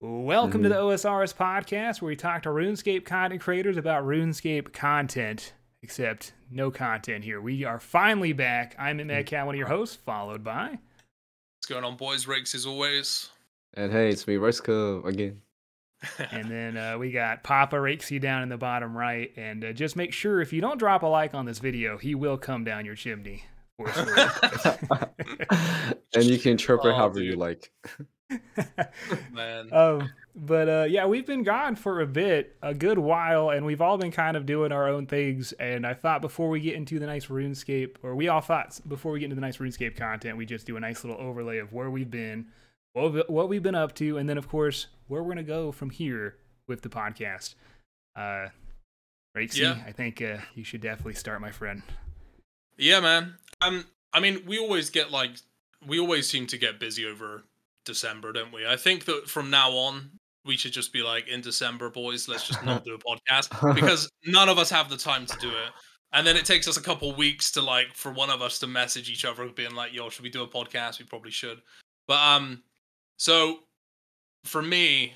Welcome to the OSRS podcast, where we talk to RuneScape content creators about RuneScape content. Except no content here. We are finally back. I'm Matt Cat, one of your hosts, followed by... What's going on, boys? Rakes as always. And hey, it's me, Ricecup, again. And then we got Papa Rakesy down in the bottom right. And just make sure if you don't drop a like on this video, he will come down your chimney. For sure. And you can interpret however you like. Man. But yeah, we've been gone for a bit, a good while, and we've all been kind of doing our own things. And I thought before we get into the nice RuneScape, or we all thought before we get into the nice RuneScape content, we just do a nice little overlay of where we've been, what we've been up to, and then of course where we're gonna go from here with the podcast. Raikesy, yeah. I think you should definitely start, my friend. Yeah, man. I mean, we always seem to get busy over December, don't we? I think that from now on we should just be like, in December, boys, let's just not do a podcast, because none of us have the time to do it. And then it takes us a couple weeks to, like, for one of us to message each other being like, yo, should we do a podcast? We probably should. But so for me,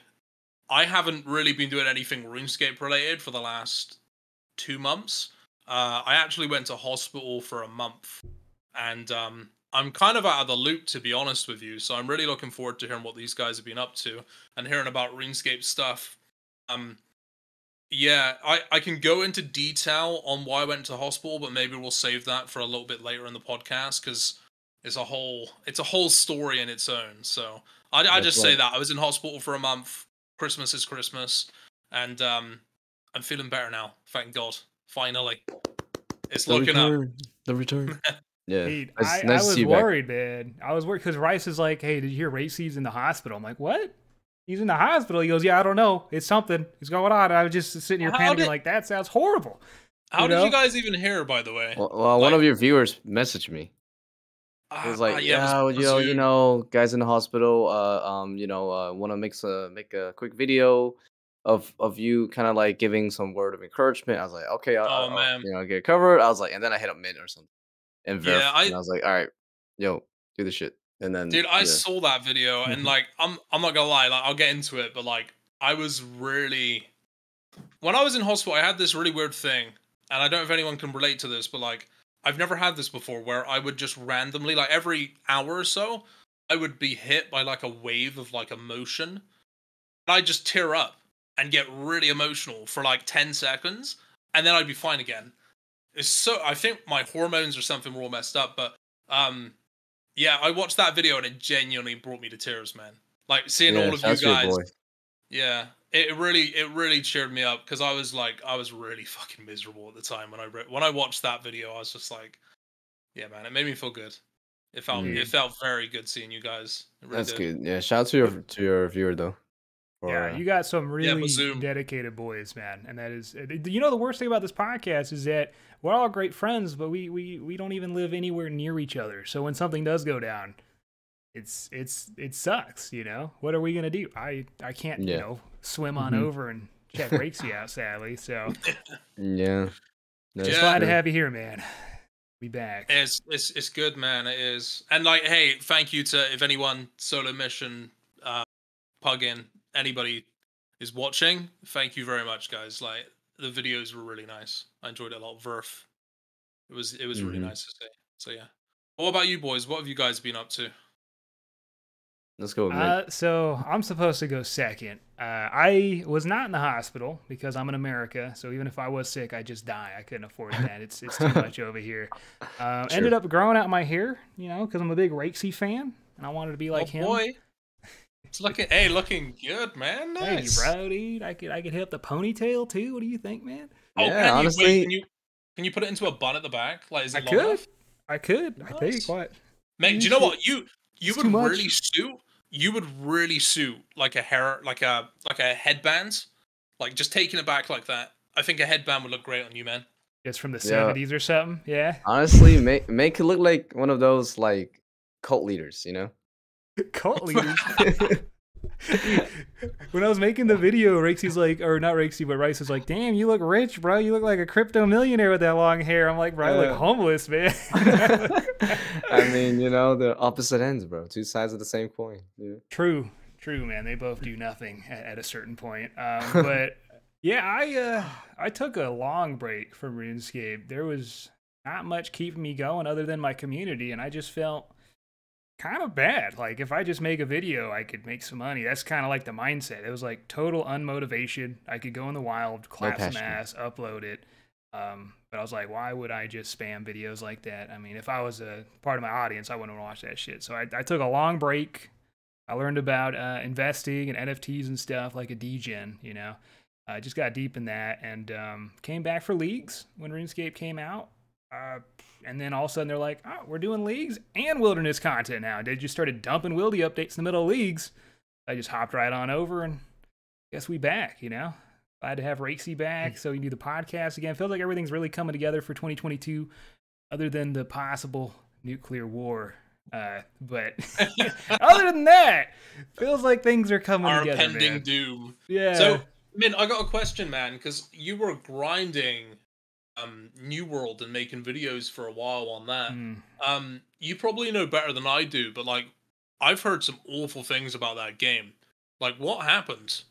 I haven't really been doing anything RuneScape related for the last 2 months. I actually went to hospital for a month, and I'm kind of out of the loop, to be honest with you, so I'm really looking forward to hearing what these guys have been up to and hearing about RuneScape stuff. Yeah, I can go into detail on why I went to hospital, but maybe we'll save that for a little bit later in the podcast, because it's a whole story in its own. So I just say that I was in hospital for a month. Christmas is Christmas, and I'm feeling better now. Thank God, finally. It's looking up. The return. Yeah, dude, nice I was worried, man. I was worried because Rice is like, "Hey, did you hear Raikesy in the hospital?" I'm like, "What? He's in the hospital?" He goes, "Yeah, I don't know. It's something. It's going on." And I was just sitting here panicking, like, "That sounds horrible." How did you guys even hear? By the way, well, like, one of your viewers messaged me. It was like, "Yeah, you know, guys in the hospital. Want to make a quick video of you kind of like giving some word of encouragement." I was like, "Okay, I'll get covered." I was like, and then I hit a mint or something. And yeah, I was like, all right, yo, do the shit. And then, dude, I saw that video, and like, I'm not gonna lie, like, I'll get into it, but like, when I was in hospital, I had this really weird thing, and I don't know if anyone can relate to this, but like, I've never had this before, where I would just randomly, like, every hour or so, I would be hit by like a wave of like emotion, and I just tear up and get really emotional for like 10 seconds, and then I'd be fine again. I think my hormones or something were all messed up, but yeah, I watched that video and it genuinely brought me to tears, man. Like, seeing all of you guys, yeah, it really cheered me up, because I was really fucking miserable at the time when I watched that video. I was just like, yeah, man, it made me feel good. It felt very good seeing you guys. It really did. That's good. Yeah, shout out to your viewer though. Yeah, you got some really dedicated boys, man. And that is, you know, the worst thing about this podcast is that we're all great friends, but we don't even live anywhere near each other. So when something does go down, it sucks, you know? What are we going to do? I can't, you know, swim on over and check Raikesy out, sadly. So yeah. Just glad to have you here, man. Be back. It's good, man. It is. And like, hey, thank you to, if anyone solo mission plug in, anybody is watching, thank you very much, guys. Like, the videos were really nice. I enjoyed it a lot. Verf, it was really nice to see. So yeah, what about you boys? What have you guys been up to? Let's go with Nick. So I'm supposed to go second. I was not in the hospital because I'm in America, so even if I was sick, I just die. I couldn't afford that. It's too much over here. Sure. Ended up growing out my hair, you know, because I'm a big Raikesy fan and I wanted to be like him. Boy. It's looking good, man. Nice. Hey, bro, dude. I could hit up the ponytail too. What do you think, man? Oh, yeah, honestly, can you put it into a bun at the back? Like, is it long enough? I could. Nice. I think. What? Man, do you know what? You would really suit like a hair, like a headband, like just taking it back like that. I think a headband would look great on you, man. It's from the 70s or something. Yeah. Honestly, make it look like one of those like cult leaders, you know. Cult leaders. When I was making the video, Rakesy's like, or not Raikesy, but Rice was like, "Damn, you look rich, bro. You look like a crypto millionaire with that long hair." I'm like, "Bro, I look homeless, man." I mean, you know, the opposite ends, bro. Two sides of the same coin. Dude. True, True, man. They both do nothing at a certain point. But yeah, I took a long break from RuneScape. There was not much keeping me going other than my community, and I just felt kind of bad. Like, if I just make a video, I could make some money. That's kind of like the mindset. It was like total unmotivation. I could go in the wild, clap some ass, upload it. But I was like, why would I just spam videos like that? I mean, if I was a part of my audience, I wouldn't want to watch that shit. So I took a long break. I learned about investing and NFTs and stuff like a degen, you know. I just got deep in that and came back for Leagues when RuneScape came out. And then all of a sudden they're like, oh, we're doing Leagues and Wilderness content now. They just started dumping Wildy updates in the middle of Leagues. I just hopped right on over and guess we back, you know. Glad to have Raikesy back, so we can do the podcast again. Feels like everything's really coming together for 2022, other than the possible nuclear war. But other than that, feels like things are coming together. Our pending doom. Yeah. So, Min, I got a question, man, because you were grinding New World and making videos for a while on that. You probably know better than I do, but like, I've heard some awful things about that game. Like, what happened?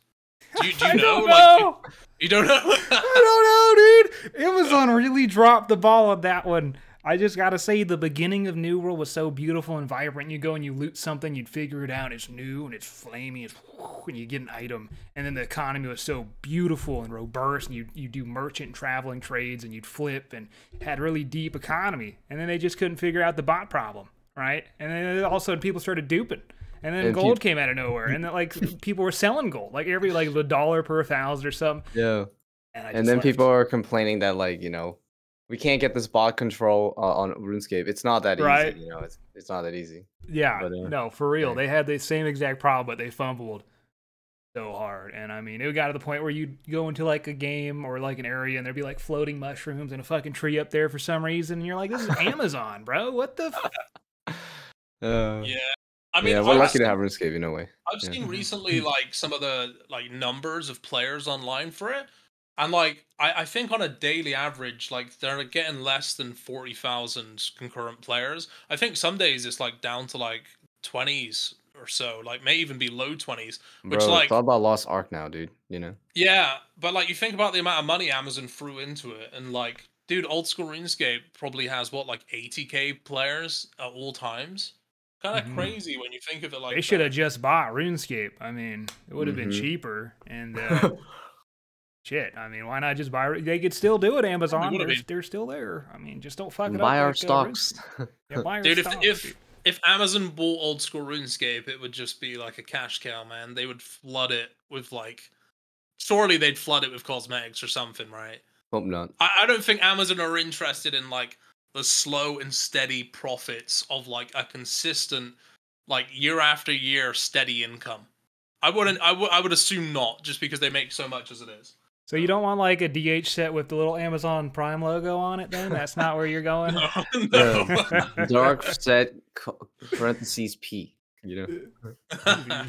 Do you know? Don't know. Like, you don't know? I don't know, dude. Amazon really dropped the ball on that one. I just gotta say, the beginning of New World was so beautiful and vibrant. You go and you loot something, you'd figure it out. It's new and it's flaming, and you get an item. And then the economy was so beautiful and robust, and you do merchant traveling trades, and you'd flip, and had really deep economy. And then they just couldn't figure out the bot problem, right? And then all of a sudden people started duping. And then gold came out of nowhere, and then like people were selling gold, like every like $1 per 1,000 or something. Yeah. And then people are complaining that, like, you know, we can't get this bot control on RuneScape. It's not that easy, you know. It's not that easy. Yeah. But, no, for real, yeah. They had the same exact problem, but they fumbled so hard. And I mean, it got to the point where you'd go into like a game or like an area, and there'd be like floating mushrooms and a fucking tree up there for some reason, and you're like, this is Amazon, bro. What the? Yeah. I mean, yeah, we're lucky to have RuneScape in a way. I've seen recently like some of the like numbers of players online for it, and like I think on a daily average, like they're getting less than 40,000 concurrent players. I think some days it's like down to like 20s or so, like may even be low 20s. Which, bro, like, it's all about Lost Ark now, dude. You know. Yeah, but like you think about the amount of money Amazon threw into it, and like, dude, old school RuneScape probably has what, like 80K players at all times. Kind of crazy when you think of it like that. They should have just bought RuneScape. I mean, it would have been cheaper. And shit, I mean, why not just buy? They could still do it, Amazon. They're still there. I mean, just don't fuck it up. Buy our stocks. Yeah, buy our stocks. Dude, if Amazon bought old school RuneScape, it would just be like a cash cow, man. They would flood it with like, surely they'd flood it with cosmetics or something, right? Hope not. I don't think Amazon are interested in like the slow and steady profits of like a consistent, like year after year steady income. I would assume not, just because they make so much as it is. So you don't want like a DH set with the little Amazon Prime logo on it, then? That's not where you're going? No. No. Dark set parentheses P. You know.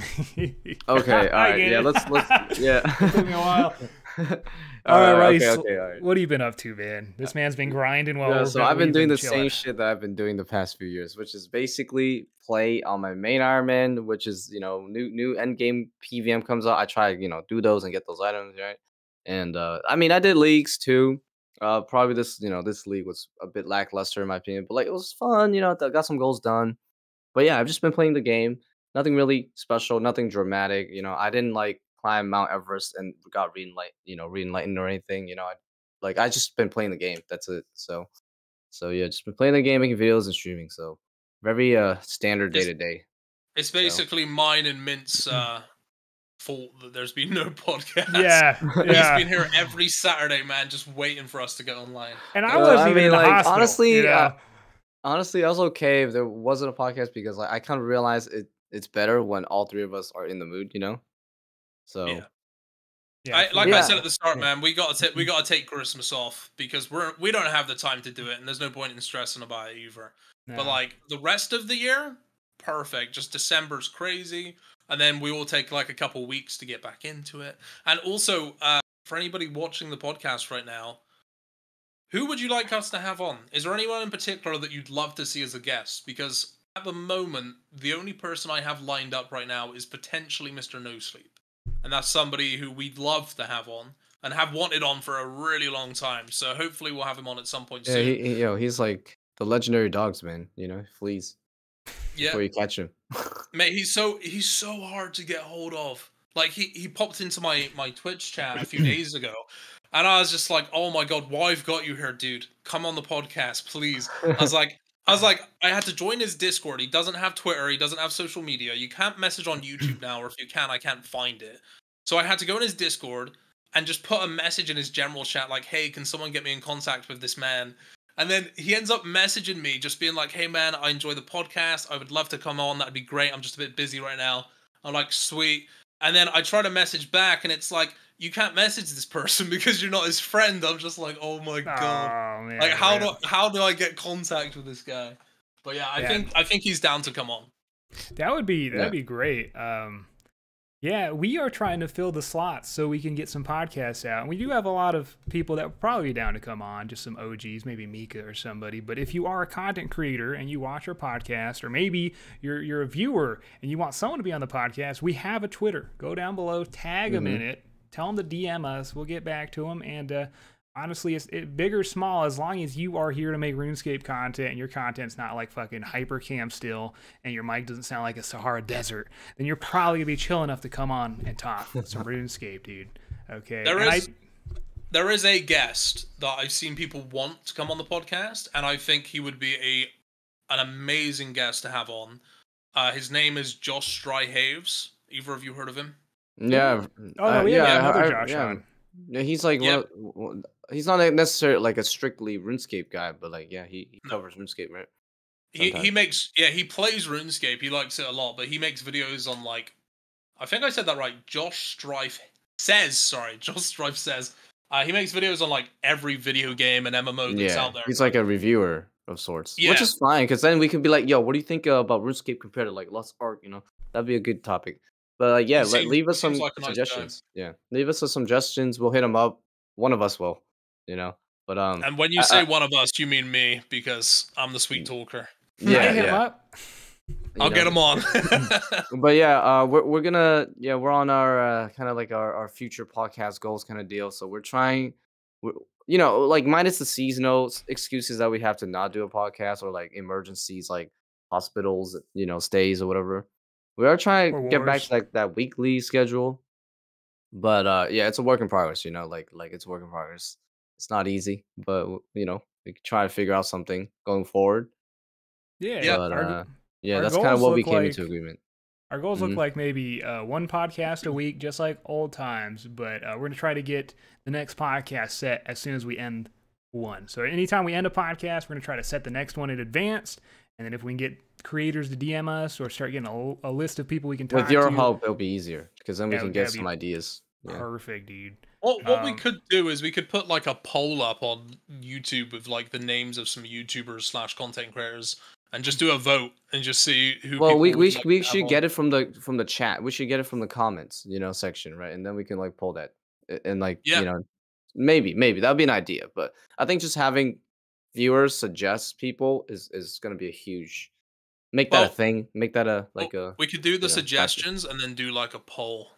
Okay, all right. Yeah, let's yeah. It took me a while. All right, Rice. Okay, all right. What have you been up to, man? This man's been grinding while we're so I've been doing the same shit that I've been doing the past few years, which is basically play on my main Iron Man, which is, you know, new end game PVM comes out. I try, you know, do those and get those items, right? And I mean, I did Leagues too. Probably this, you know, this league was a bit lackluster in my opinion, but like it was fun, you know. I got some goals done. But yeah, I've just been playing the game. Nothing really special, nothing dramatic. You know, I didn't like climb Mount Everest and got re-enlightened or anything. You know, I just been playing the game. That's it. So yeah, just been playing the game, making videos and streaming. So very standard day to day. It's basically mine and Mint's fault that there's been no podcast. Yeah, yeah. He's been here every Saturday, man, just waiting for us to get online. And I wasn't even in the hospital, honestly. You know? Honestly, I was okay if there wasn't a podcast, because like I kind of realized it's better when all three of us are in the mood, you know. So, yeah. I said at the start, man, we gotta take Christmas off, because we don't have the time to do it, and there's no point in stressing about it either. No. But like the rest of the year, perfect. Just December's crazy, and then we all take like a couple weeks to get back into it. And also, for anybody watching the podcast right now, who would you like us to have on? Is there anyone in particular that you'd love to see as a guest? Because At the moment, the only person I have lined up right now is potentially Mr. No Sleep. And that's somebody who we'd love to have on and have wanted on for a really long time. So hopefully we'll have him on at some point soon. Yo, he's like the legendary dogs, man. You know, fleas. Yeah. Before you catch him. Mate, he's so hard to get hold of. Like, he popped into my Twitch chat a few days ago. And I was just like, oh my God, why I've got you here, dude. Come on the podcast, please. I was like, I had to join his Discord. He doesn't have Twitter. He doesn't have social media. You can't message on YouTube now, or if you can, I can't find it. So I had to go in his Discord and just put a message in his general chat like, hey, can someone get me in contact with this man? And then he ends up messaging me just being like, hey, man, I enjoy the podcast. I would love to come on. That'd be great. I'm just a bit busy right now. I'm like, sweet. And then I try to message back, and it's like, you can't message this person because you're not his friend. I'm just like, oh my God. Man, like, how do I get contact with this guy? But yeah, I think he's down to come on. That'd be great. Yeah, we are trying to fill the slots so we can get some podcasts out. And we do have a lot of people that would probably be down to come on, just some OGs, maybe Mika or somebody. But if you are a content creator and you watch our podcast, or maybe you're a viewer and you want someone to be on the podcast, we have a Twitter. Go down below, tag them in it, tell them to DM us. We'll get back to them. And honestly, it's big or small, as long as you are here to make RuneScape content and your content's not like fucking hypercam still and your mic doesn't sound like a Sahara desert, then you're probably gonna be chill enough to come on and talk some RuneScape, dude. Okay. There is a guest that I've seen people want to come on the podcast, and I think he would be an amazing guest to have on. His name is Josh Strife Hayes. Either of you heard of him? Yeah. Oh, yeah. Another Josh. Yeah, he's like, he's not necessarily like a strictly RuneScape guy, but like, yeah, he covers RuneScape, right? He makes, yeah, he plays RuneScape. He likes it a lot, but he makes videos on, like, I think I said that right. Josh Strife says, he makes videos on like every video game and MMO that's out there. He's like a reviewer of sorts, which is fine, because then we can be like, yo, what do you think about RuneScape compared to like Lost Ark? You know, that'd be a good topic. But yeah, leave us some suggestions. Yeah, leave us some suggestions. We'll hit them up. One of us will, you know. But and when you say one of us, you mean me, because I'm the sweet talker. Yeah, hit him up. I'll get him on. But yeah, we're gonna we're on our kind of like our future podcast goals kind of deal. So we're trying, you know, like minus the seasonal excuses that we have to not do a podcast, or like emergencies, like hospitals, you know, stays or whatever. We are trying to get back to like that weekly schedule, but yeah, it's a work in progress. You know, like it's a work in progress. It's not easy, but you know, we try to figure out something going forward. Yeah, but, yeah, that's kind of what we came into agreement. Our goals look like maybe one podcast a week, just like old times. But we're gonna try to get the next podcast set as soon as we end one. So anytime we end a podcast, we're gonna try to set the next one in advance. And then if we can get creators to DM us or start getting a list of people we can talk to. With your help, it'll be easier, because then we can get some ideas. Perfect, dude. What we could do is we could put like a poll up on YouTube with like the names of some YouTubers / content creators and just do a vote and just see who. Well, we should get it from the chat. We should get it from the comments, you know, section, right? And then we can like pull that and like you know, maybe that'd be an idea. But I think just having viewers suggest people is going to be a huge we could do the suggestions and then do like a poll.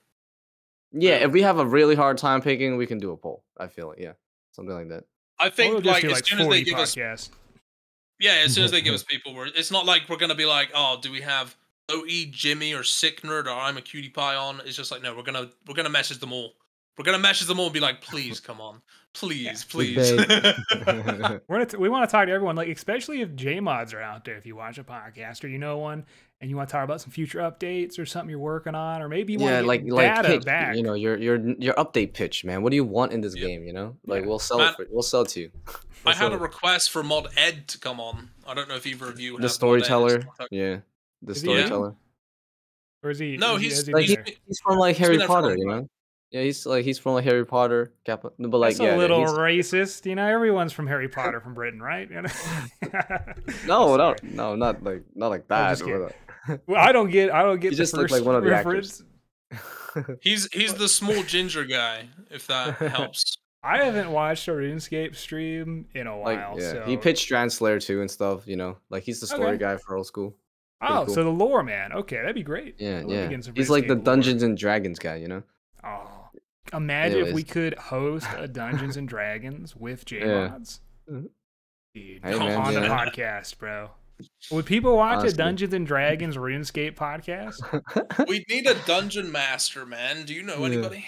If we have a really hard time picking, we can do a poll. I feel like something like that. I think like as soon as they give us people, it's not like we're going to be like, oh, do we have OE Jimmy or Sick Nerd or I'm a Cutie Pie on? It's just like, no, we're going to message them all. We're going to message them all and be like, please come on. Please. We want to talk to everyone, like especially if J-mods are out there. If you watch a podcast or you know one and you want to talk about some future updates or something you're working on, or maybe you want to get data back. You know, your update pitch, man. What do you want in this game, you know? Like we'll sell it for, we'll sell it to you. I had a request for Mod Ed to come on. I don't know if either of you have the storyteller. Yeah. The storyteller. Or is he? No, he's from like Harry Potter, you know? Yeah, he's from like Harry Potter. But like, that's a little racist, you know. Everyone's from Harry Potter from Britain, right? You know? no, not like that. Well, I don't get. You just look like one of the reference. Actors. He's the small ginger guy, if that helps. I haven't watched a RuneScape stream in a while. Like, yeah. So. He pitched Strand Slayer 2 and stuff. You know, like he's the story guy for old school. Oh, cool. So the lore man. Okay, that'd be great. Yeah, yeah. He's like the Dungeons and Dragons guy, you know? Oh, imagine if we could host a Dungeons and Dragons with J-mods. Yeah. Dude, hey, man, on the podcast, bro. Would people watch a Dungeons and Dragons RuneScape podcast? We need a dungeon master, man. Do you know anybody?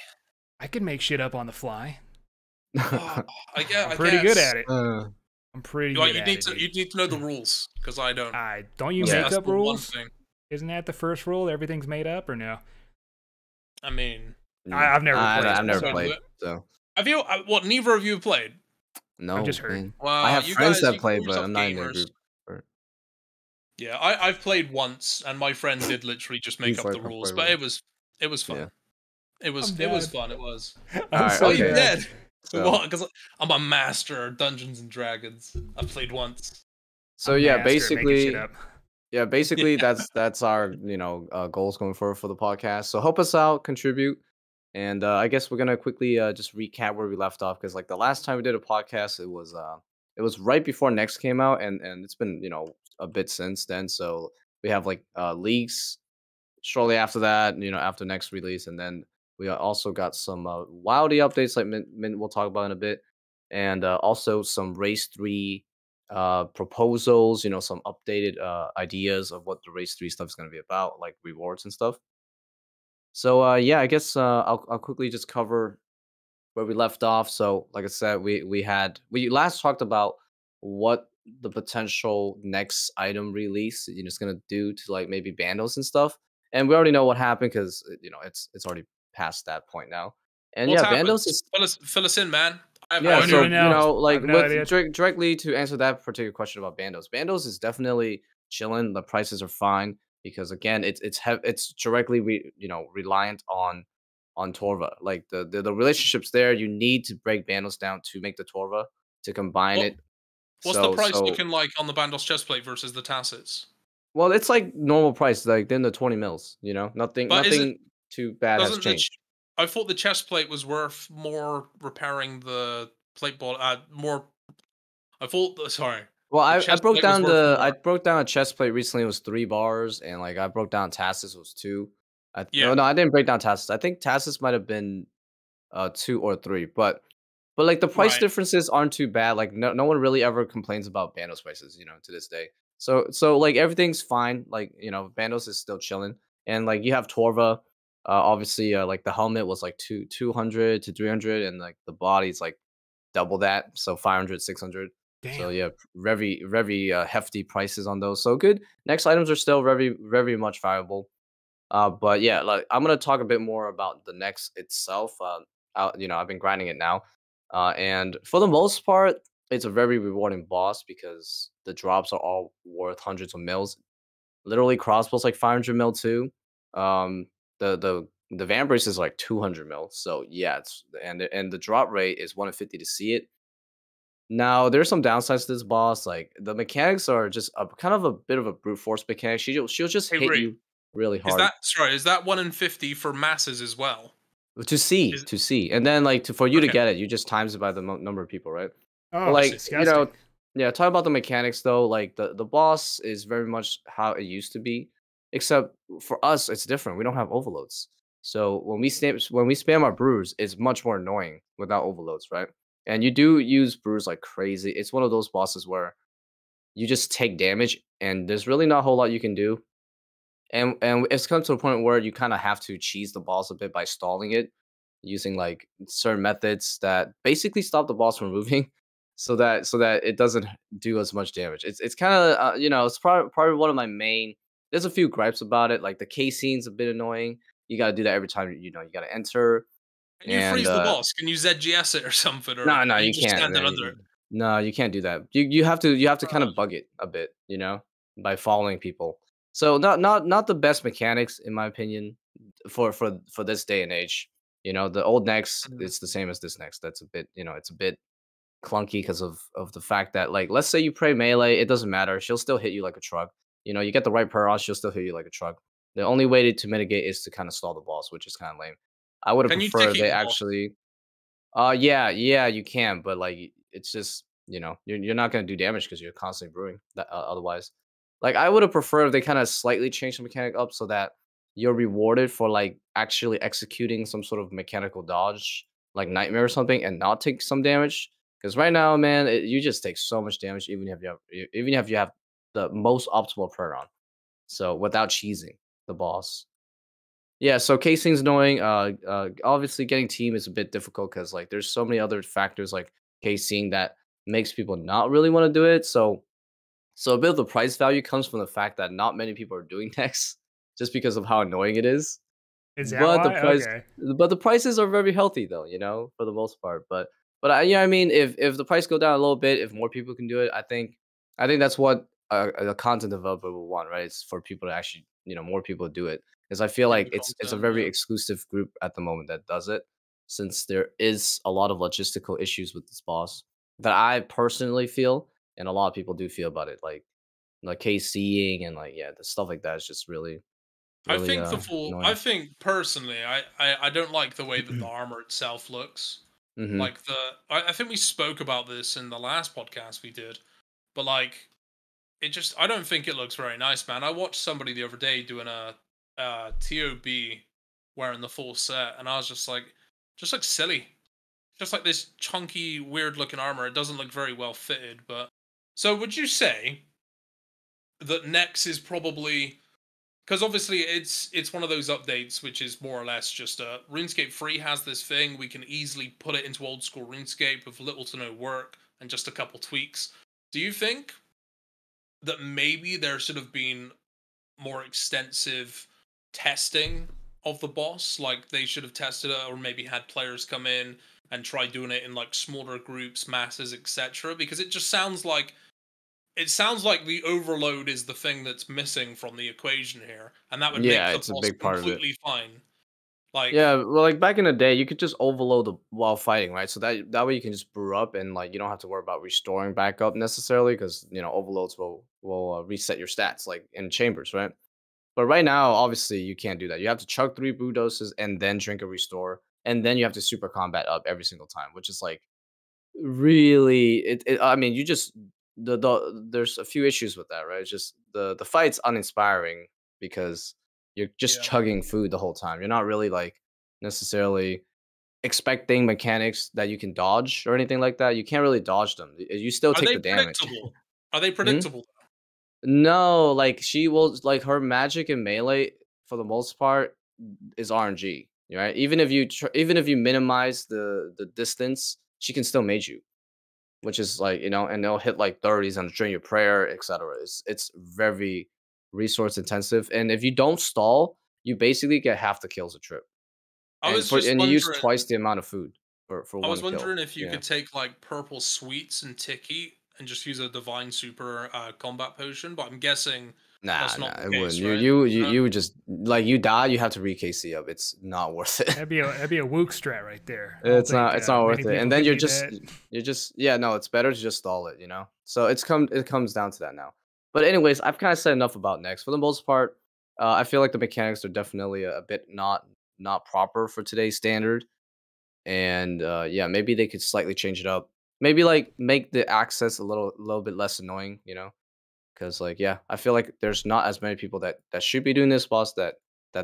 I could make shit up on the fly. I'm pretty good at it. I'm pretty good at it. You need to know the rules, because I don't. Don't you make up rules? Isn't that the first rule? Everything's made up, or no? I mean, I've never played. So have you? Well, neither of you have played. No, I just heard. Well, I have friends that play, but I'm not in their group. Yeah, I've played once, and my friend did literally just make up the rules, but it was fun. Yeah. It was fun. It was. I'm dead. So. What? Because I'm a master of Dungeons and Dragons. I've played once. So yeah, basically, that's our goals going forward for the podcast. So help us out, contribute, and I guess we're gonna quickly just recap where we left off, because like the last time we did a podcast, it was right before Next came out, and it's been a bit since then. So we have like Leagues shortly after that, after Next release, and then we also got some wildy updates like Mint we'll talk about in a bit, and also some Race 3 proposals, some updated ideas of what the Race 3 stuff is going to be about, like rewards and stuff. So yeah, I guess I'll quickly just cover where we left off. So like I said, we last talked about what the potential next item release it's going to do to like maybe Bandos and stuff, and we already know what happened, because it's already past that point now. And what's happened? Bandos is fill us in, man. Directly to answer that particular question about Bandos is definitely chilling. The prices are fine, because again, it's directly reliant on Torva. Like the relationships there, you need to break Bandos down to make the Torva to combine it. What's the price looking like on the Bandos chestplate versus the Tassets? Well, it's like normal price, like then the 20 mils. Nothing too bad has changed. I thought the chestplate was worth more repairing the plate ball. Well, I broke down a chestplate recently. It was 3 bars, and like I broke down Tassets was 2. No, I didn't break down Tassets. I think Tassets might have been 2 or 3, but like the price differences aren't too bad. Like no one really ever complains about Bandos prices, to this day. So like everything's fine. Like Bandos is still chilling, and like you have Torva. Obviously, like the helmet was like 200 to 300, and like the body's like double that, so 500, 600. Damn. So yeah, very hefty prices on those. So good. Next items are still very much viable. But yeah, like I'm gonna talk a bit more about the Next itself. I've been grinding it now, and for the most part, it's a very rewarding boss, because the drops are all worth hundreds of mils. Literally, crossbow's like 500 mil too. The Vambrace is like 200 mil. So yeah, and the drop rate is 150 to see it. Now there's some downsides to this boss. Like the mechanics are just kind of a bit of a brute force mechanic. She'll just hit you really hard. Is that 1 in 50 for masses as well? To see, and then like for you to get it, you just times it by the number of people, right? Oh, like yeah. Talk about the mechanics though. Like the boss is very much how it used to be. Except for us, it's different. We don't have overloads. So when we spam our brews, it's much more annoying without overloads, right? And you do use brews like crazy. It's one of those bosses where you just take damage, and there's really not a whole lot you can do. And it's come to a point where you kind of have to cheese the boss a bit by stalling it, using like certain methods that basically stop the boss from moving, so that it doesn't do as much damage. It's kind of it's probably one of my main. There's a few gripes about it, like the caseine's a bit annoying. You got to do that every time you got to enter. Can you freeze the boss? Can you ZGS it or something? Or no, you can't. No, you can't do that. You have to kind of bug it a bit, by following people. So not the best mechanics in my opinion for this day and age. The old Next, it's the same as this Next. That's a bit, it's a bit clunky because of the fact that, like, let's say you pray melee, it doesn't matter. She'll still hit you like a truck. You get the right prayer on, she'll still hit you like a truck. The only way to mitigate is to kind of stall the boss, which is kind of lame. I would have preferred they actually... Yeah, you can, but like it's just, you're not going to do damage because you're constantly brewing that, otherwise. Like, I would have preferred if they kind of slightly changed the mechanic up so that you're rewarded for, like, actually executing some sort of mechanical dodge, like Nightmare or something, and not take some damage. Because right now, man, you just take so much damage, even if you have the most optimal prayer on. So without cheesing the boss. Yeah, so casing's annoying. Obviously, getting team is a bit difficult because, like, there's so many other factors like casing that makes people not really want to do it. So a bit of the price value comes from the fact that not many people are doing Nex just because of how annoying it is. Is that why? But the prices are very healthy though, you know, for the most part. But you know what I mean, if the price go down a little bit, if more people can do it, I think that's what a content developer will want, right? It's for people to actually, you know, more people do it. Because I feel like it's a very exclusive group at the moment that does it, since there is a lot of logistical issues with this boss that I personally feel. And a lot of people do feel about it, like KCing and like, yeah, the stuff like that is just really. Really I think personally, I don't like the way that the armor itself looks. Mm-hmm. Like I think we spoke about this in the last podcast we did, but like, it just, I don't think it looks very nice, man. I watched somebody the other day doing a TOB wearing the full set, and I was just looks silly, just like this chunky, weird-looking armor. It doesn't look very well fitted, but. So would you say that Nex is probably, because obviously it's one of those updates which is more or less just a RuneScape 3 has this thing, we can easily put it into old school RuneScape with little to no work and just a couple tweaks. Do you think that maybe there should have been more extensive testing of the boss? Like they should have tested it, or maybe had players come in and try doing it in like smaller groups, masses, etc. Because it just sounds like the overload is the thing that's missing from the equation here, and that would make the boss completely fine. Like, yeah, well, like back in the day, you could just overload while fighting, right? So that way you can just brew up, and like you don't have to worry about restoring back up necessarily, because you know overloads will reset your stats, like in chambers, right? But right now, obviously, you can't do that. You have to chug 3 brew doses and then drink a restore, and then you have to super combat up every single time, which is like really. I mean, you just. There's a few issues with that, right? It's just the fight's uninspiring because you're just chugging food the whole time. You're not really like necessarily expecting mechanics that you can dodge or anything like that. You can't really dodge them. You still take the damage. Are they predictable? Hmm? No, like she will, like her magic and melee for the most part is RNG, right? Even if you minimize the distance, she can still mage you. Which is like, you know, and they'll hit like 30s and drain your prayer, etc. It's very resource intensive, and if you don't stall, you basically get half the kills a trip. And you use twice the amount of food for one kill. I was wondering if you could take like purple sweets and Tiki and just use a divine super combat potion, but I'm guessing that's not the case, right? You would just like you die, you have to re-KC up. It's not worth it. That'd be a wook strat right there. It's not worth it. And then it's better to just stall it, you know. So it comes down to that now. But anyways, I've kind of said enough about Nex. For the most part, I feel like the mechanics are definitely a bit not proper for today's standard. And maybe they could slightly change it up. Maybe like make the access a little bit less annoying, you know. Because, like, yeah, I feel like there's not as many people that should be doing this boss that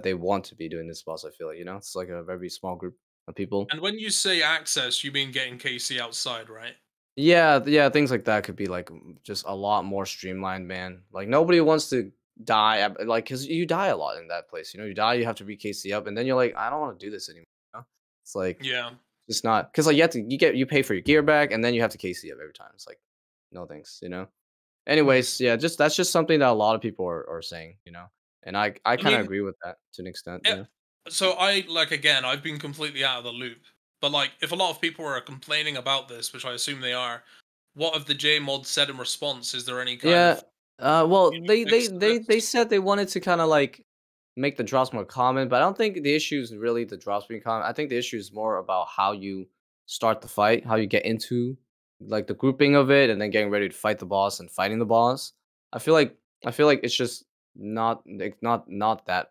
they want to be doing this boss, I feel like, you know? It's like a very small group of people. And when you say access, you mean getting KC outside, right? Yeah, things like that could be, like, just a lot more streamlined, man. Like, nobody wants to die, like, because you die a lot in that place, you know? You die, you have to re-KC up, and then you're like, I don't want to do this anymore, you know? It's like, yeah, it's not. Because, like, you pay for your gear back, and then you have to KC up every time. It's like, no thanks, you know? Anyways, yeah, that's just something that a lot of people are saying, you know, and I kind of agree with that to an extent. Yeah. So I've been completely out of the loop, but like if a lot of people are complaining about this, which I assume they are, what have the J-mods said in response? Is there any kind of... well, they said they wanted to kind of like make the drops more common, but I don't think the issue is really the drops being common. I think the issue is more about how you start the fight, how you get into like the grouping of it, and then getting ready to fight the boss and fighting the boss. I feel like it's just not that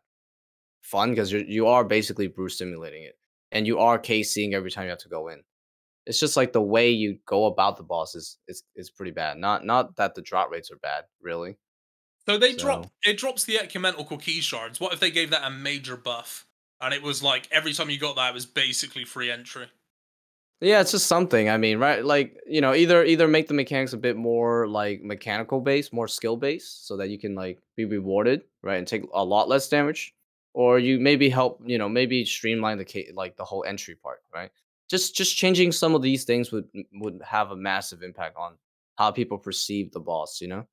fun, because you are basically brew simulating it, and you are KCing every time you have to go in. It's just like the way you go about the boss is pretty bad. Not that the drop rates are bad, really. So they drops the Ecumental Key Shards. What if they gave that a major buff? And it was like, every time you got that, it was basically free entry. Yeah, it's just something. I mean, right? Like, you know, either make the mechanics a bit more like mechanical based, more skill based, so that you can like be rewarded, right, and take a lot less damage, or you maybe help, you know, maybe streamline the whole entry part, right? Just changing some of these things would have a massive impact on how people perceive the boss, you know,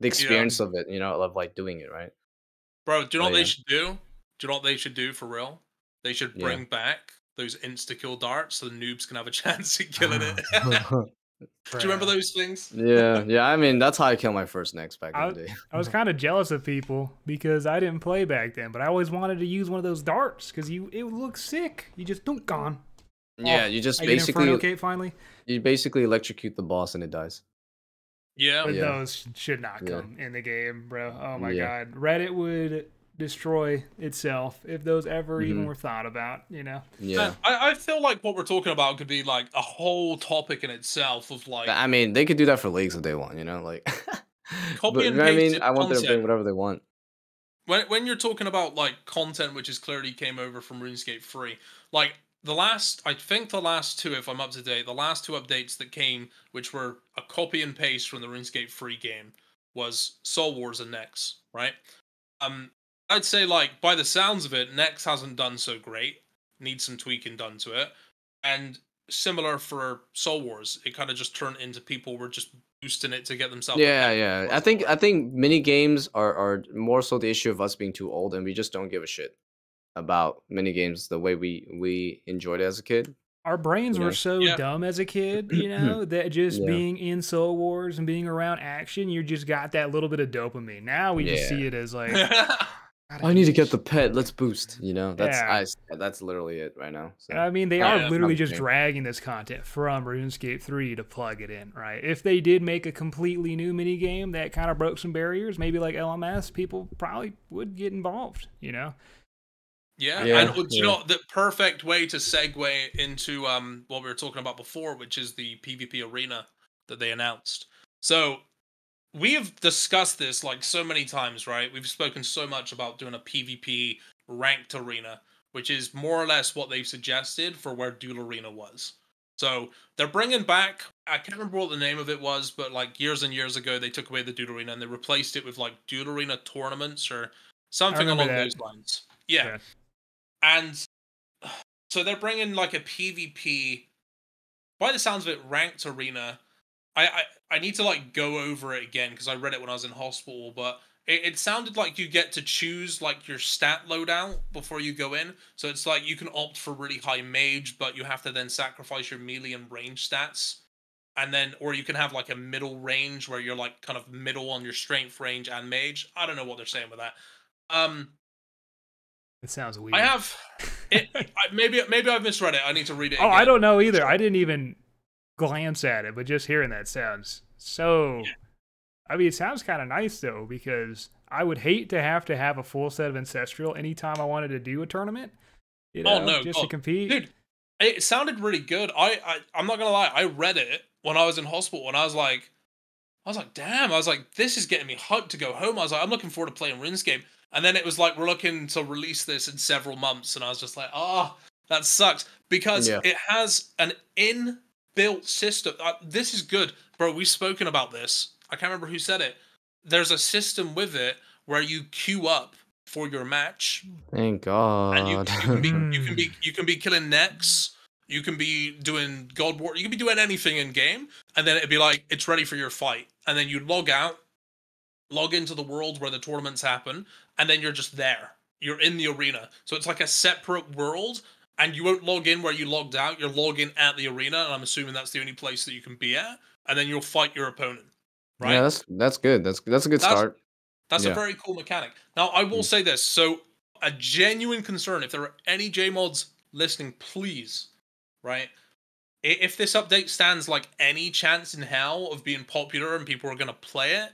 the experience of it, you know, of like doing it, right? Bro, do you know what they should do? Do you know what they should do for real? They should bring back those insta-kill darts so the noobs can have a chance at killing it. Do you remember those things? Yeah, yeah. I mean, that's how I killed my first Nex back in the day. I was kind of jealous of people because I didn't play back then, but I always wanted to use one of those darts because it looks sick. You just dunk on. Yeah, you just you basically electrocute the boss and it dies. Yeah. But those should not come in the game, bro. Oh my God. Reddit would destroy itself if those ever even were thought about, you know? Yeah. I feel like what we're talking about could be like a whole topic in itself of like... I mean, they could do that for leagues if they want, you know? Like, copy and paste. I mean, I want them to bring whatever they want. When you're talking about like content, which is clearly came over from RuneScape 3, like I think the last two, if I'm up to date, the last two updates that came, which were a copy and paste from the RuneScape 3 game, was Soul Wars and Nex, right? I'd say, like, by the sounds of it, Nex hasn't done so great. Needs some tweaking done to it. And similar for Soul Wars, it kind of just turned into people were just boosting it to get themselves. Yeah, yeah. I think mini games are more so the issue of us being too old, and we just don't give a shit about mini games the way we enjoyed it as a kid. Our brains were so dumb as a kid, you know, that just being in Soul Wars and being around action, you just got that little bit of dopamine. Now we just see it as like... I need to get the pet. Let's boost. You know, that's literally it right now. So. I mean, they are literally just dragging this content from RuneScape 3 to plug it in, right? If they did make a completely new minigame that kind of broke some barriers, maybe like LMS, people probably would get involved, you know? Yeah, and you know, the perfect way to segue into what we were talking about before, which is the PvP Arena that they announced. So... we have discussed this like so many times, right? We've spoken so much about doing a PvP ranked arena, which is more or less what they've suggested for where Duel Arena was. So they're bringing back, I can't remember what the name of it was, but like years and years ago, they took away the Duel Arena and they replaced it with like Duel Arena tournaments or something along those lines. Yeah. And so they're bringing like a PvP, by the sounds of it, ranked arena. I need to like go over it again because I read it when I was in hospital, but it sounded like you get to choose like your stat loadout before you go in. So it's like you can opt for really high mage, but you have to then sacrifice your melee and range stats. And then, or you can have like a middle range where you're like kind of middle on your strength range and mage. I don't know what they're saying with that. It sounds weird. Maybe I've misread it. I need to read it again. I don't know either. I didn't even glance at it, but just hearing that sounds so I mean, it sounds kind of nice though, because I would hate to have a full set of ancestral anytime I wanted to do a tournament, you know, just to compete. Dude, it sounded really good. I'm not gonna lie, I read it when I was in hospital and I was like damn, I was like, this is getting me hyped to go home. I was like, I'm looking forward to playing RuneScape. And then it was like, we're looking to release this in several months, and I was just like, that sucks, because it has an built system. This is good, bro. We've spoken about this. I can't remember who said it. There's a system with it where you queue up for your match. Thank God. And you can be killing Nex. You can be doing God War. You can be doing anything in game, and then it'd be like, it's ready for your fight, and then you log out, log into the world where the tournaments happen, and then you're just there. You're in the arena, so it's like a separate world. And you won't log in where you logged out. You'll log in at the arena, and I'm assuming that's the only place that you can be at. And then you'll fight your opponent, right? Yeah, that's good. That's a good start. That's a very cool mechanic. Now, I will say this. So, a genuine concern, if there are any J-mods listening, please, right? If this update stands like any chance in hell of being popular and people are going to play it,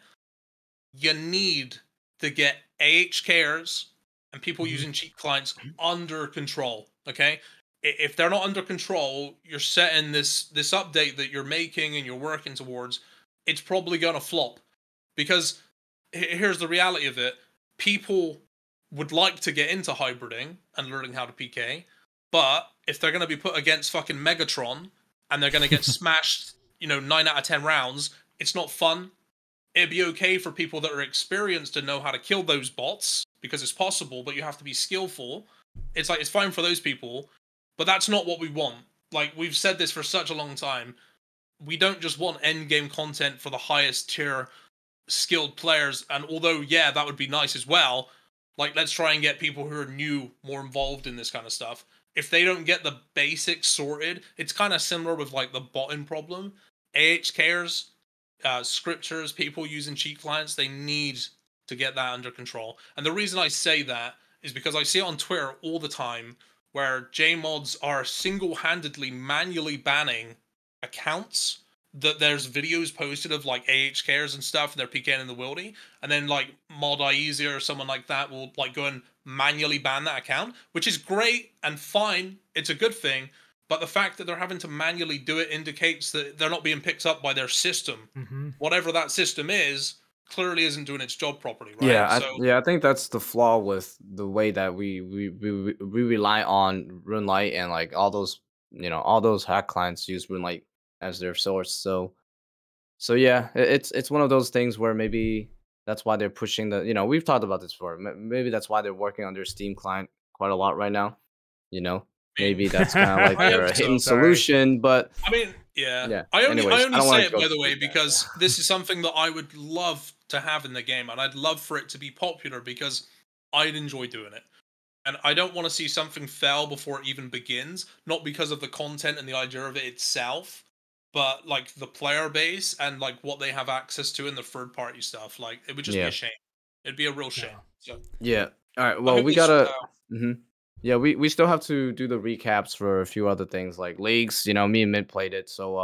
you need to get AHKers and people using cheat clients under control. Okay, if they're not under control, you're setting this update that you're making and you're working towards, it's probably going to flop, because here's the reality of it. People would like to get into hybriding and learning how to PK, but if they're going to be put against fucking Megatron and they're going to get smashed, you know, 9 out of 10 rounds, it's not fun. It'd be okay for people that are experienced to know how to kill those bots, because it's possible, but you have to be skillful. It's like, it's fine for those people, but that's not what we want. Like, we've said this for such a long time. We don't just want end game content for the highest tier skilled players. And although, yeah, that would be nice as well, like, let's try and get people who are new more involved in this kind of stuff. If they don't get the basics sorted, it's kind of similar with, like, the botting problem. AHKers, scripters, people using cheat clients, they need to get that under control. And the reason I say that is because I see it on Twitter all the time, where J-mods are single-handedly manually banning accounts that there's videos posted of, like, AHKers and stuff, and they're PKing in the wildy, and then, like, Mod Easier or someone like that will, like, go and manually ban that account, which is great and fine. It's a good thing. But the fact that they're having to manually do it indicates that they're not being picked up by their system. Mm-hmm. Whatever that system is, clearly isn't doing its job properly, right? Yeah, so, I think that's the flaw with the way that we rely on RuneLite, and, like, all those, you know, all those hack clients use RuneLite as their source. So yeah, it's one of those things where maybe that's why they're pushing the, you know, we've talked about this before. Maybe that's why they're working on their Steam client quite a lot right now. You know, maybe that's kind of like their hidden solution. But I mean, yeah. I only say it, by the way, because this is something that I would love to have in the game, and I'd love for it to be popular because I'd enjoy doing it. And I don't want to see something fail before it even begins, not because of the content and the idea of it itself, but, like, the player base and, like, what they have access to in the third-party stuff. Like, it would just be a shame. It'd be a real shame. Yeah. So, all right. Well, we gotta... Yeah, we still have to do the recaps for a few other things, like Leagues. You know, me and Mint played it. So,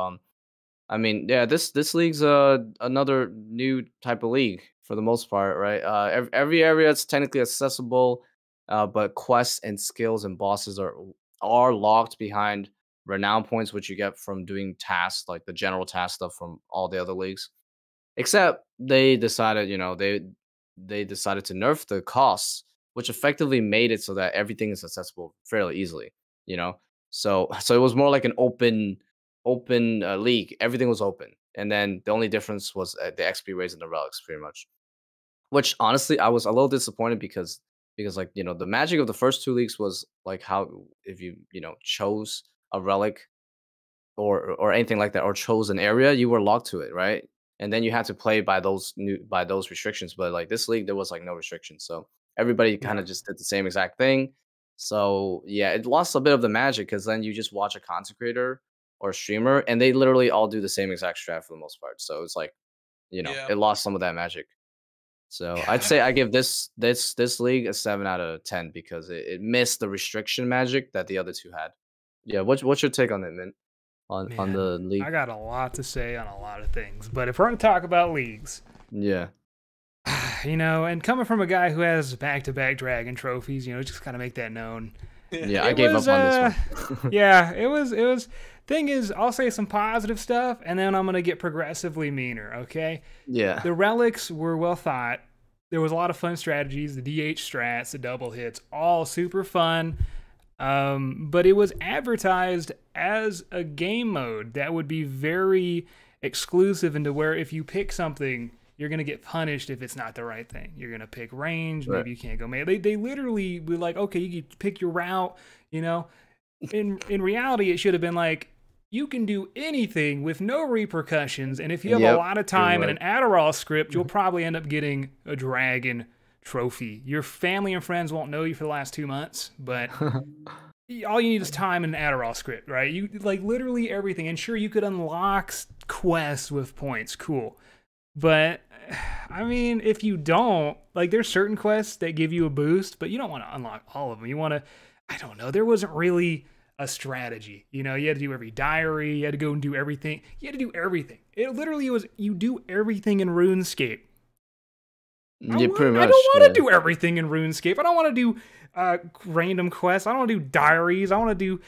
I mean, yeah, this League's another new type of league for the most part, right? Every area is technically accessible, but quests and skills and bosses are locked behind Renown points, which you get from doing tasks, like the general task stuff from all the other leagues. Except they decided, you know, they decided to nerf the costs, which effectively made it so that everything is accessible fairly easily, you know? So it was more like an open league. Everything was open. And then the only difference was the XP raise and the relics, pretty much. Which, honestly, I was a little disappointed because, like, you know, the magic of the first two leagues was, like, how if you chose a relic or anything like that, or chose an area, you were locked to it, right? And then you had to play by those restrictions. But, like, this league, there was, like, no restrictions, so everybody kind of just did the same exact thing. So yeah, it lost a bit of the magic, because then you just watch a content creator or streamer, and they literally all do the same exact strat for the most part. So it's like, you know, it lost some of that magic. So I'd say I give this league a 7 out of 10 because it missed the restriction magic that the other two had. Yeah, what's your take on that, Mint? On the league? I got a lot to say on a lot of things, but if we're gonna talk about leagues, yeah, you know, and coming from a guy who has back-to-back dragon trophies, you know, just kind of make that known. Yeah, I gave up on this one. Yeah, it was. Thing is, I'll say some positive stuff, and then I'm gonna get progressively meaner. Okay. Yeah. The relics were well thought. There was a lot of fun strategies. The DH strats, the double hits, all super fun. But it was advertised as a game mode that would be very exclusive, into where if you pick something, you're going to get punished if it's not the right thing. You're going to pick range. Right. Maybe you can't go melee. They literally were like, okay, you can pick your route, you know. In reality, it should have been like, you can do anything with no repercussions. And if you have a lot of time and an Adderall script, you'll probably end up getting a dragon trophy. Your family and friends won't know you for the last 2 months, but all you need is time and an Adderall script, right? You like literally everything. And sure, you could unlock quests with points. Cool. But I mean, if you don't, like, there's certain quests that give you a boost, but you don't want to unlock all of them. You want to, I don't know, there wasn't really a strategy. You know, you had to do every diary, you had to go and do everything. You had to do everything. It literally was, you do everything in RuneScape. I don't want to do everything in RuneScape. I don't want to do random quests. I don't want to do diaries. I want to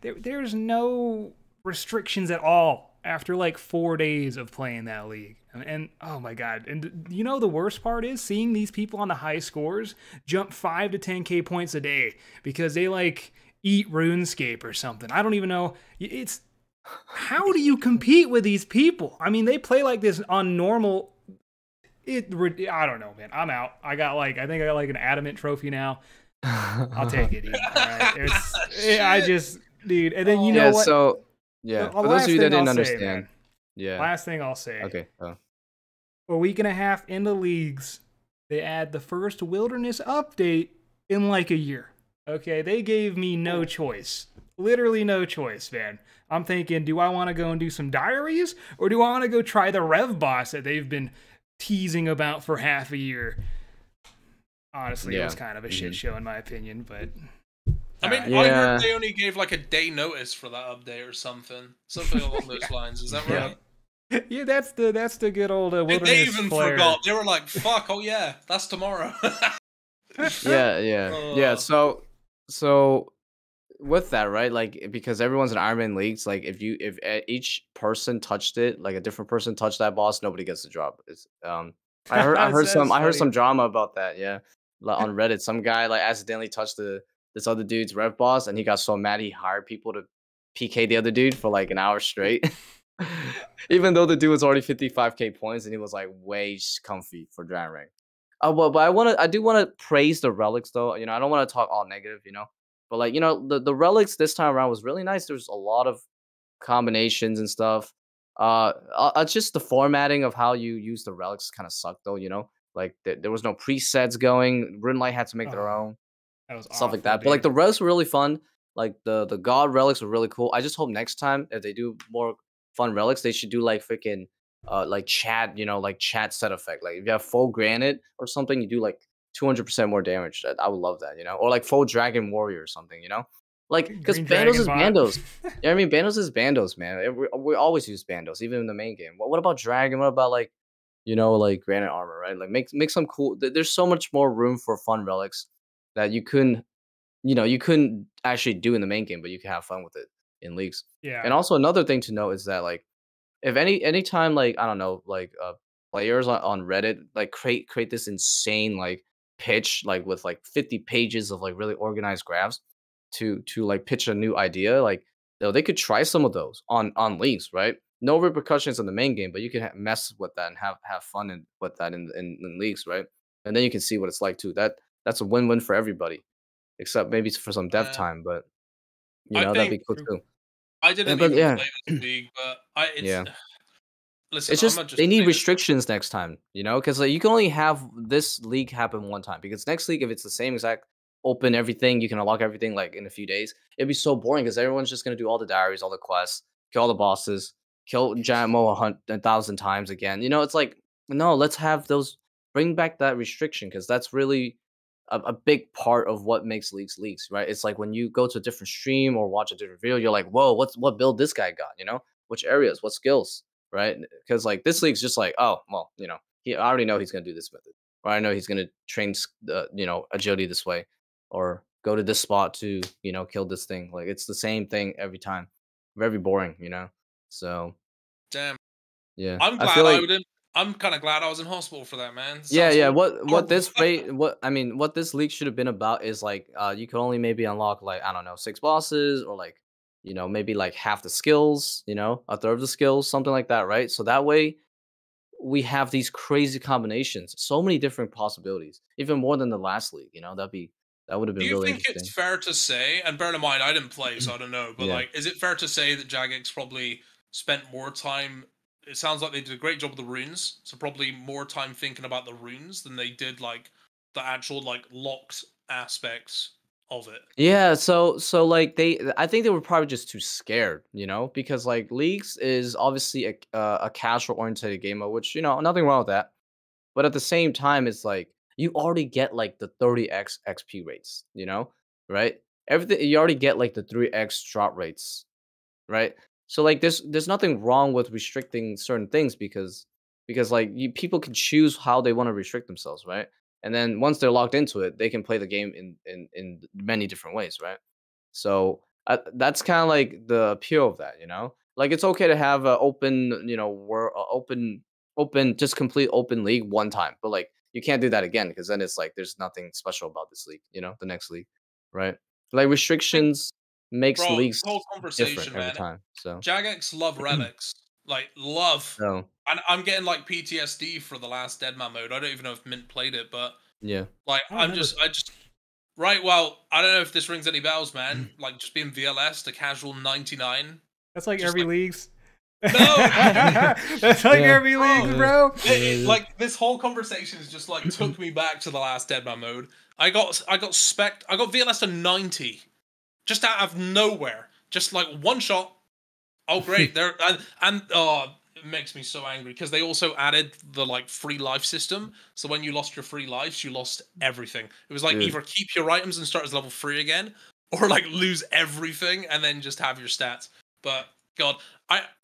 do, there's no restrictions at all after like 4 days of playing that league. And oh my God. And you know, the worst part is seeing these people on the high scores jump 5 to 10K points a day because they like eat RuneScape or something. I don't even know. It's, how do you compete with these people? I mean, they play like this on normal. I don't know, man. I'm out. I think I got like an adamant trophy now. I'll take it. All right. I just, dude. And then, you know, what? So, yeah. For those of you that didn't understand. Yeah. Last thing I'll say. Okay. A week and a half into Leagues, they add the first wilderness update in like a year. Okay. They gave me no choice. Literally no choice, man. I'm thinking, do I want to go and do some diaries, or do I want to go try the Rev Boss that they've been teasing about for half a year? Honestly, it was kind of a shit show in my opinion, but I mean, I heard they only gave like a day notice for that update or something along those lines. Is that right? Yeah, that's the good old wilderness they even flare. Forgot. They were like, "Fuck, oh yeah, that's tomorrow." Yeah. So with that, right? Like, because everyone's in Iron Man Leagues, like if each person touched it, like a different person touched that boss, nobody gets the job. It's, I heard some drama about that. Yeah, like, on Reddit, some guy like accidentally touched this other dude's Rev Boss, and he got so mad he hired people to PK the other dude for like an hour straight. Even though the dude was already 55K points, and he was like way comfy for Dragon Rank. But I do want to praise the relics though. You know, I don't want to talk all negative. You know. But like, you know, the relics this time around was really nice. There's a lot of combinations and stuff. Just the formatting of how you use the relics kind of sucked though, you know? Like there was no presets going. RuneLite had to make their own. That was stuff awful, like that. Dude. But like the relics were really fun. Like the god relics were really cool. I just hope next time if they do more fun relics, they should do like freaking like chat, you know, like chat set effect. Like if you have full granite or something, you do like 200% more damage. I would love that, you know? Or like full dragon warrior or something, you know? Like, because Bandos is Bandos. You know what I mean? Bandos is Bandos, man. We always use Bandos, even in the main game. What about dragon? What about like, you know, like granite armor, right? Like make some cool... There's so much more room for fun relics that you couldn't actually do in the main game, but you can have fun with it in Leagues. Yeah. And also another thing to note is that like, if anytime like, I don't know, like players on Reddit, like create this insane like pitch like with like 50 pages of like really organized graphs to like pitch a new idea, like they could try some of those on Leagues, right? No repercussions in the main game, but you can mess with that and have fun and with that in Leagues, right? And then you can see what it's like too. That's a win-win for everybody, except maybe for some dev time, but you know, that'd be cool too. I didn't even play this league, but listen, it's just they need restrictions next time, you know, because like, you can only have this league happen one time. Because next league, if it's the same exact open everything, you can unlock everything like in a few days. It'd be so boring because everyone's just gonna do all the diaries, all the quests, kill all the bosses, kill Giant Mo 1,000 times again. You know, it's like no, let's have those. Bring back that restriction because that's really a big part of what makes leagues, right? It's like when you go to a different stream or watch a different video, you're like, whoa, what build this guy got? You know, which areas, what skills. Right, because like this league's just like, oh well, you know, I already know he's gonna do this method, or I know he's gonna train, you know, agility this way, or go to this spot to, you know, kill this thing. Like it's the same thing every time, very boring, you know. So, damn, yeah, I'm glad I'm kind of glad I was in hospital for that, man. Yeah. What this league should have been about is like, you could only maybe unlock like I don't know 6 bosses or like. You know, maybe like half the skills, you know, a third of the skills, something like that, right? So that way we have these crazy combinations, so many different possibilities, even more than the last league, you know, that would have been really interesting. Do you think it's fair to say, and bear in mind, I didn't play, so I don't know, but like, is it fair to say that Jagex probably spent more time, it sounds like they did a great job of the runes, so probably more time thinking about the runes than they did like the actual like locked aspects of it. Yeah, so like I think they were probably just too scared, you know, because like Leagues is obviously a casual oriented game mode, which, you know, nothing wrong with that. But at the same time, it's like you already get like the 30x XP rates, you know, right? Everything you already get like the 3x drop rates, right? So like there's nothing wrong with restricting certain things because like people can choose how they want to restrict themselves, right? And then once they're locked into it, they can play the game in many different ways, right? So that's kind of like the appeal of that, you know. Like it's okay to have an open, you know, open open, just complete open league one time. But like, you can't do that again, because then it's like, there's nothing special about this league, you know, the next league, right? Like, restrictions makes leagues different every time. So Jagex love relics, like love. No. And I'm getting like PTSD for the last Deadman mode. I don't even know if Mint played it, but yeah, like I just right. Well, I don't know if this rings any bells, man. Like just being VLS, the casual 99. That's like every leagues. No, that's like every league, bro. Like this whole conversation is just like took me back to the last Deadman mode. I got VLS to 90, just out of nowhere, just like one shot. Oh great, there and it makes me so angry because they also added the like free life system. So when you lost your free lives, you lost everything. It was like either keep your items and start as level 3 again, or like lose everything and then just have your stats. But God,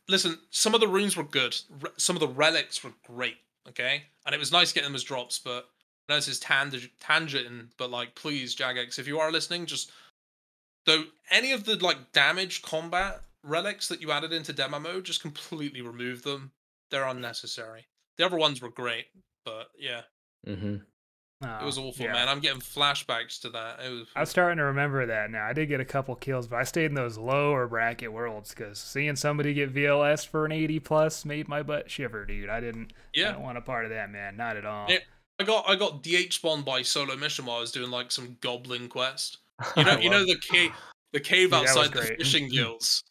listen, some of the runes were good. Some of the relics were great, okay? And it was nice getting them as drops, but I know this is tangenting, but, like, please, Jagex, if you are listening, just... So any of the, like, damage combat relics that you added into demo mode, just completely remove them. They're unnecessary. The other ones were great, but, yeah. Mm-hmm. It was awful, man. I'm getting flashbacks to that. I'm starting to remember that now. I did get a couple kills, but I stayed in those lower bracket worlds because seeing somebody get VLS for an 80+ made my butt shiver, dude. I don't want a part of that, man. Not at all. Yeah, I got DH spawned by solo mission while I was doing like some goblin quest. You know, you know the cave outside the fishing guilds.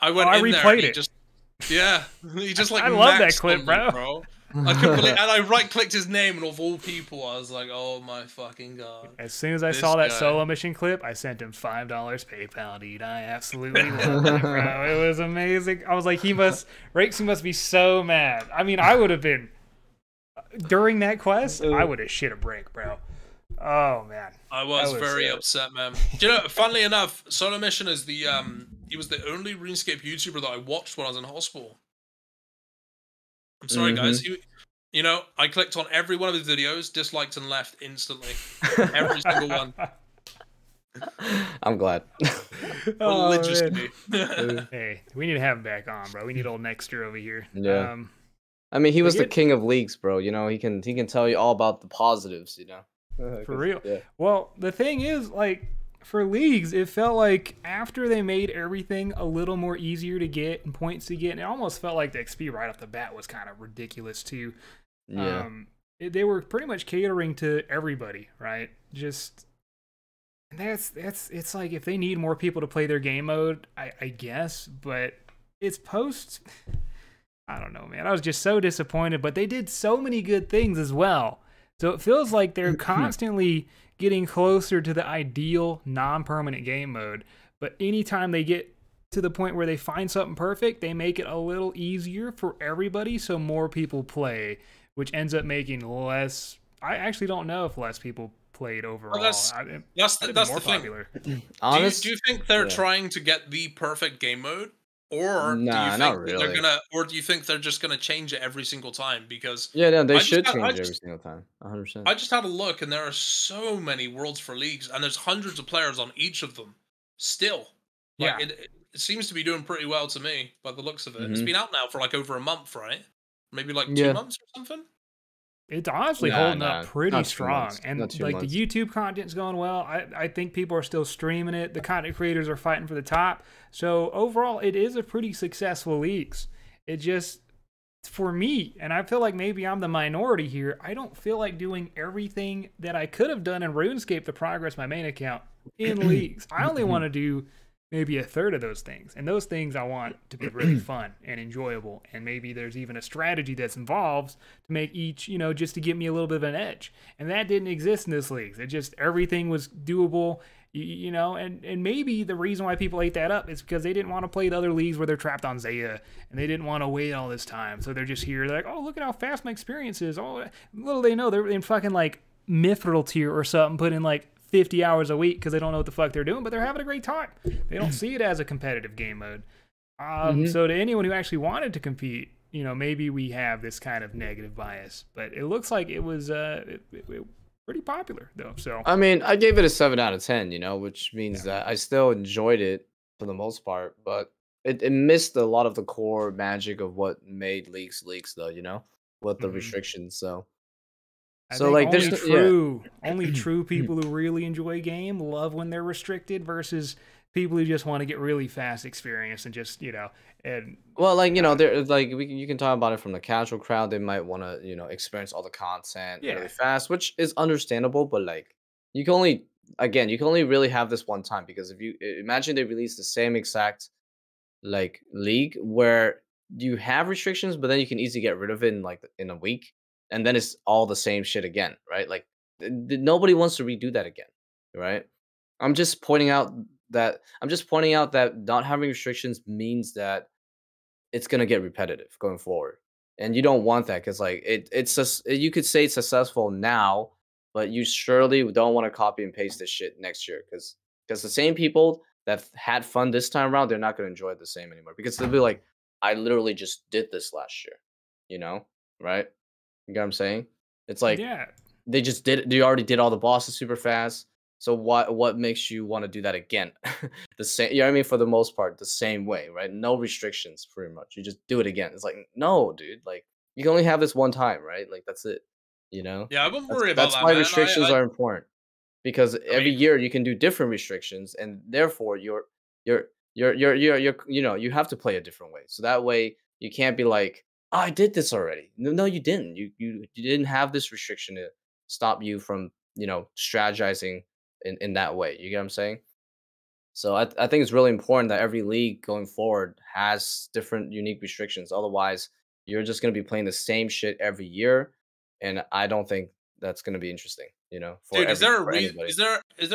I went in there. I replayed it. He just like I love that clip, bro. I right-clicked his name, and of all people, I was like, "Oh my fucking god!" As soon as I saw that solo mission clip, I sent him $5 PayPal, dude. I absolutely loved it, bro. It was amazing. I was like, "Raikesy must be so mad." I mean, I would have been during that quest. I would have shit a brick, bro. Oh man, I was very upset, man. Do you know? Funnily enough, solo mission is the he was the only RuneScape YouTuber that I watched when I was in hospital. I'm sorry, guys. You know, I clicked on every one of his videos, disliked and left instantly. Every single one. I'm glad. Religiously. Oh, hey, we need to have him back on, bro. We need old Nexter over here. Yeah. I mean, he was the king of leagues, bro. You know, he can tell you all about the positives. You know, for real. Yeah. Well, the thing is, like, for leagues, it felt like after they made everything a little more easier to get and points to get, and it almost felt like the XP right off the bat was kind of ridiculous too. Yeah. They were pretty much catering to everybody, right? Just it's like if they need more people to play their game mode, I guess, but it's post. I don't know, man. I was just so disappointed, but they did so many good things as well. So it feels like they're constantly getting closer to the ideal non-permanent game mode. But anytime they get to the point where they find something perfect, they make it a little easier for everybody so more people play, which ends up making less... I actually don't know if less people played overall. Oh, that's the thing. Honest? Do you think they're trying to get the perfect game mode? Or do you think they're just gonna change it every single time? Because they should change it every single time. 100%. I just had a look, and there are so many worlds for leagues, and there's hundreds of players on each of them. Still, like, it seems to be doing pretty well to me by the looks of it. Mm-hmm. It's been out now for like over a month, right? Maybe like 2 months or something. It's honestly holding up pretty strong, and like the YouTube content's going well. I think people are still streaming it. The content creators are fighting for the top. So overall, it is a pretty successful leagues. It just, for me, and I feel like maybe I'm the minority here, I don't feel like doing everything that I could have done in RuneScape to progress my main account in leagues. I only want to do maybe 1/3 of those things, and those things I want to be really fun and enjoyable, and maybe there's even a strategy that's involved to make each, you know, just to give me a little bit of an edge, and that didn't exist in this league. It just, everything was doable, you know, and maybe the reason why people ate that up is because they didn't want to play the other leagues where they're trapped on Zaya, and they didn't want to wait all this time, so they're just here, they're like, oh, look at how fast my experience is. Oh, little they know, they're in fucking, like, Mithril tier or something, put in, like, 50 hours a week because they don't know what the fuck they're doing, but they're having a great time. They don't see it as a competitive game mode. So to anyone who actually wanted to compete, you know, maybe we have this kind of negative bias, but it looks like it was pretty popular though. So I mean, I gave it a 7 out of 10, you know, which means that I still enjoyed it for the most part, but it missed a lot of the core magic of what made leagues though, you know. with the restrictions. So, like, only there's true, only true people who really enjoy game love when they're restricted versus people who just want to get really fast experience and just, you know, and well, like, you know, there, like, you can talk about it from the casual crowd. They might want to, you know, experience all the content really fast, which is understandable. But like, you can only, again, you can only really have this one time, because if you imagine they release the same exact like league where you have restrictions, but then you can easily get rid of it in like in a week, and then it's all the same shit again, right? Like nobody wants to redo that again, right? I'm just pointing out that not having restrictions means that it's gonna get repetitive going forward, and you don't want that, because like it's just, you could say it's successful now, but you surely don't want to copy and paste this shit next year, because the same people that had fun this time around, they're not gonna enjoy it the same anymore, because they'll be like, I literally just did this last year, you know, right? You get what I'm saying? It's like, yeah, they just did it. They already did all the bosses super fast. So what makes you want to do that again? The same, you know what I mean? For the most part, the same way, right? No restrictions, pretty much. You just do it again. It's like, no, dude. Like, you can only have this one time, right? Like, that's it, you know? Yeah, I wouldn't worry about that. That's why restrictions are important, because every year you can do different restrictions, and therefore you know, you have to play a different way. So that way you can't be like, oh, I did this already. No, you didn't. You didn't have this restriction to stop you from, you know, strategizing in that way. You get what I'm saying? So I think it's really important that every league going forward has different unique restrictions. Otherwise, you're just going to be playing the same shit every year, and I don't think that's going to be interesting, you know, for Dude, is there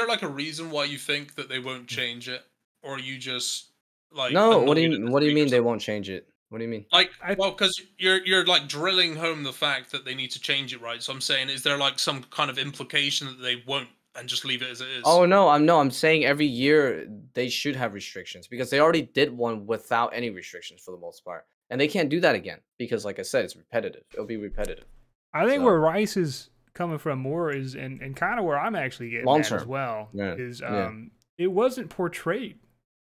like a reason why you think that they won't change it? Or you just like no? What do you mean they won't change it? What do you mean? Like, well, because you're like drilling home the fact that they need to change it, right? So I'm saying, is there like some kind of implication that they won't and just leave it as it is? Oh no, I'm saying every year they should have restrictions, because they already did one without any restrictions for the most part, and they can't do that again, because like I said, it's repetitive. It'll be repetitive. I think where Rice is coming from more is, and kind of where I'm actually getting at as well, is it wasn't portrayed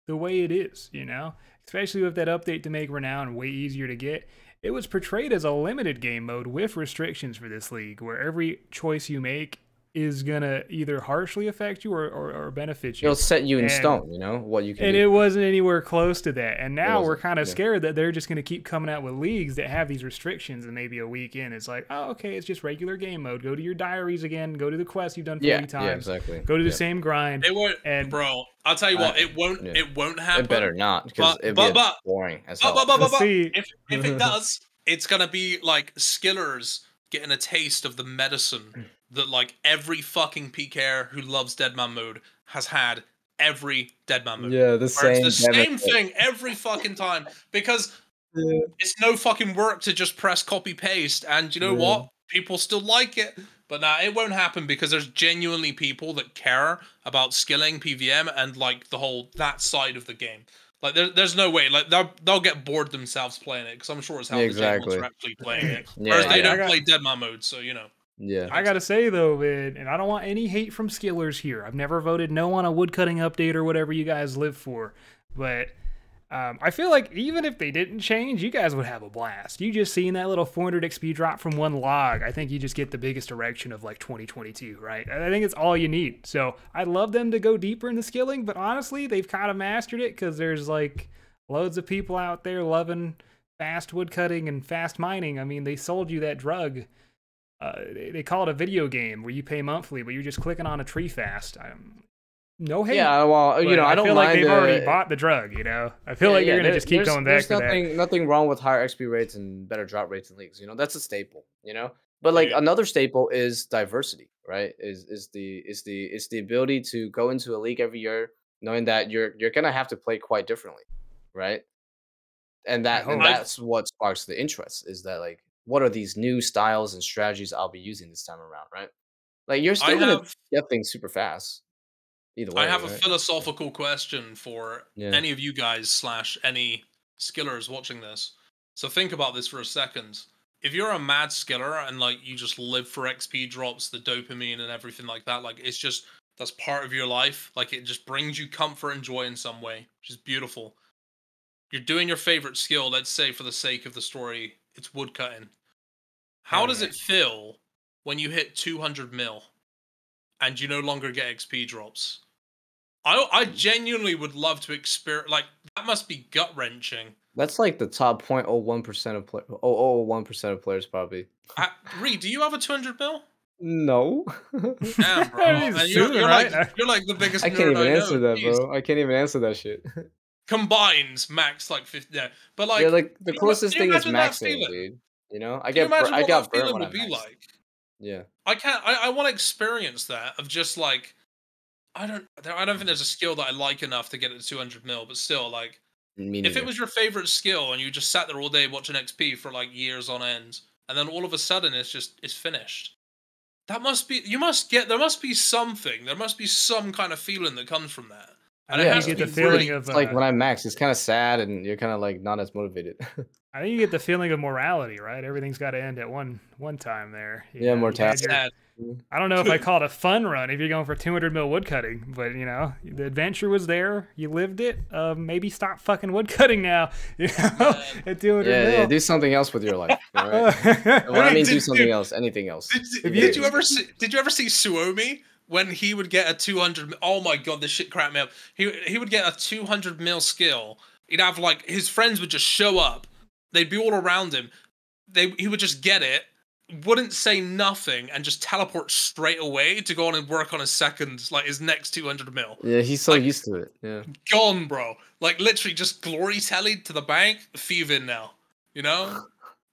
the way it is, you know, especially with that update to make Renown way easier to get. It was portrayed as a limited game mode with restrictions for this league, where every choice you make is gonna either harshly affect you or benefit you. It'll set you in stone, you know, what you can do. It wasn't anywhere close to that. And now we're kind of scared that they're just gonna keep coming out with leagues that have these restrictions, and maybe a week in it's like, oh, okay, it's just regular game mode. Go to your diaries again. Go to the quest you've done 40 times. Yeah, exactly. Go to the same grind. It won't, bro. I'll tell you what, it won't happen. It better not, because it'd be boring as hell. If it does, it's gonna be like Skillers getting a taste of the medicine that like every fucking PKer who loves Deadman mode has had every Deadman mode. Yeah, the same thing every fucking time, because it's no fucking work to just press copy paste, and you know what? People still like it. But nah, it won't happen, because there's genuinely people that care about skilling, PVM, and like the whole that side of the game. Like there's no way. Like they'll get bored themselves playing it, because I'm sure as hell the J-mods are actually playing it. Whereas they don't play Deadman mode, so you know. Yeah, I gotta say though, man, and I don't want any hate from Skillers here. I've never voted no on a woodcutting update or whatever you guys live for, but I feel like even if they didn't change, you guys would have a blast. You just seen that little 400 XP drop from one log. I think you just get the biggest erection of like 2022, right? And I think it's all you need. So I'd love them to go deeper into skilling, but honestly, they've kind of mastered it, because there's like loads of people out there loving fast woodcutting and fast mining. I mean, they sold you that drug. They call it a video game where you pay monthly, but you're just clicking on a tree fast. No hate. Yeah, well, you know, I don't feel like they've already bought the drug, you know? I feel like you're going to just keep going back to that. There's nothing wrong with higher XP rates and better drop rates in leagues, you know? That's a staple, you know? But, like, another staple is diversity, right? Is the ability to go into a league every year knowing that you're going to have to play quite differently, right? And that's what sparks the interest, is that, like, what are these new styles and strategies I'll be using this time around, right? Like, you're still going to get things super fast. Either way, I have a philosophical question for any of you guys / any skillers watching this. So think about this for a second. If you're a mad skiller and, like, you just live for XP drops, the dopamine and everything like that, like, it's just, that's part of your life. Like, it just brings you comfort and joy in some way, which is beautiful. You're doing your favorite skill, let's say for the sake of the story, it's woodcutting. How does it feel when you hit 200 mil and you no longer get XP drops? I genuinely would love to experience, like, that must be gut-wrenching. That's like the top 0.01% of players, 0.01% of players probably. Reed, do you have a 200 mil? No. Damn, bro. You're like the biggest nerd I can't even answer that, Jeez. Bro. I can't even answer that shit. Combines max like 50. Yeah. But like, yeah, like the closest thing is maxing, dude. You know, I got burnt when I maxed. Like. Yeah. I want to experience that of just like, I don't think there's a skill that I like enough to get it to 200 mil, but still like, if it was your favorite skill and you just sat there all day watching XP for like years on end, and then all of a sudden it's finished. That must be, there must be something. There must be some kind of feeling that comes from that. And yeah, you get the feeling of like when I max, it's kind of sad, and you're kind of like not as motivated. I think you get the feeling of morality, right? Everything's got to end at one time there. Yeah, mortality. I don't know if I call it a fun run if you're going for 200 mil woodcutting, but you know the adventure was there. You lived it. Maybe stop fucking woodcutting now. You know, at 200 mil. Yeah, do something else with your life. All right? Anything else. Did you ever see Suomi when he would get a 200? Oh my god, this shit cracked me up. He would get a 200 mil skill. He'd have like his friends would just show up. They'd be all around him. He would just get it. Wouldn't say nothing and just teleport straight away to go on and work on his second, like his next 200 mil. Yeah, he's so like, used to it. Yeah, gone, bro. Like literally just glory tellied to the bank, thieving now. You know,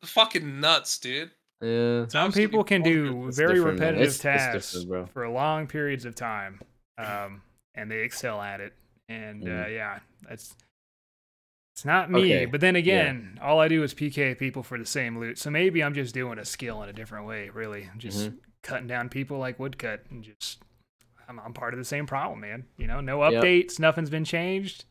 fucking nuts, dude. Yeah, some people can do very repetitive tasks for long periods of time, and they excel at it. And yeah, that's. It's not me, but then again, all I do is PK people for the same loot. So maybe I'm just doing a skill in a different way, really. I'm just cutting down people like woodcut, and just I'm part of the same problem, man. You know, no updates, nothing's been changed.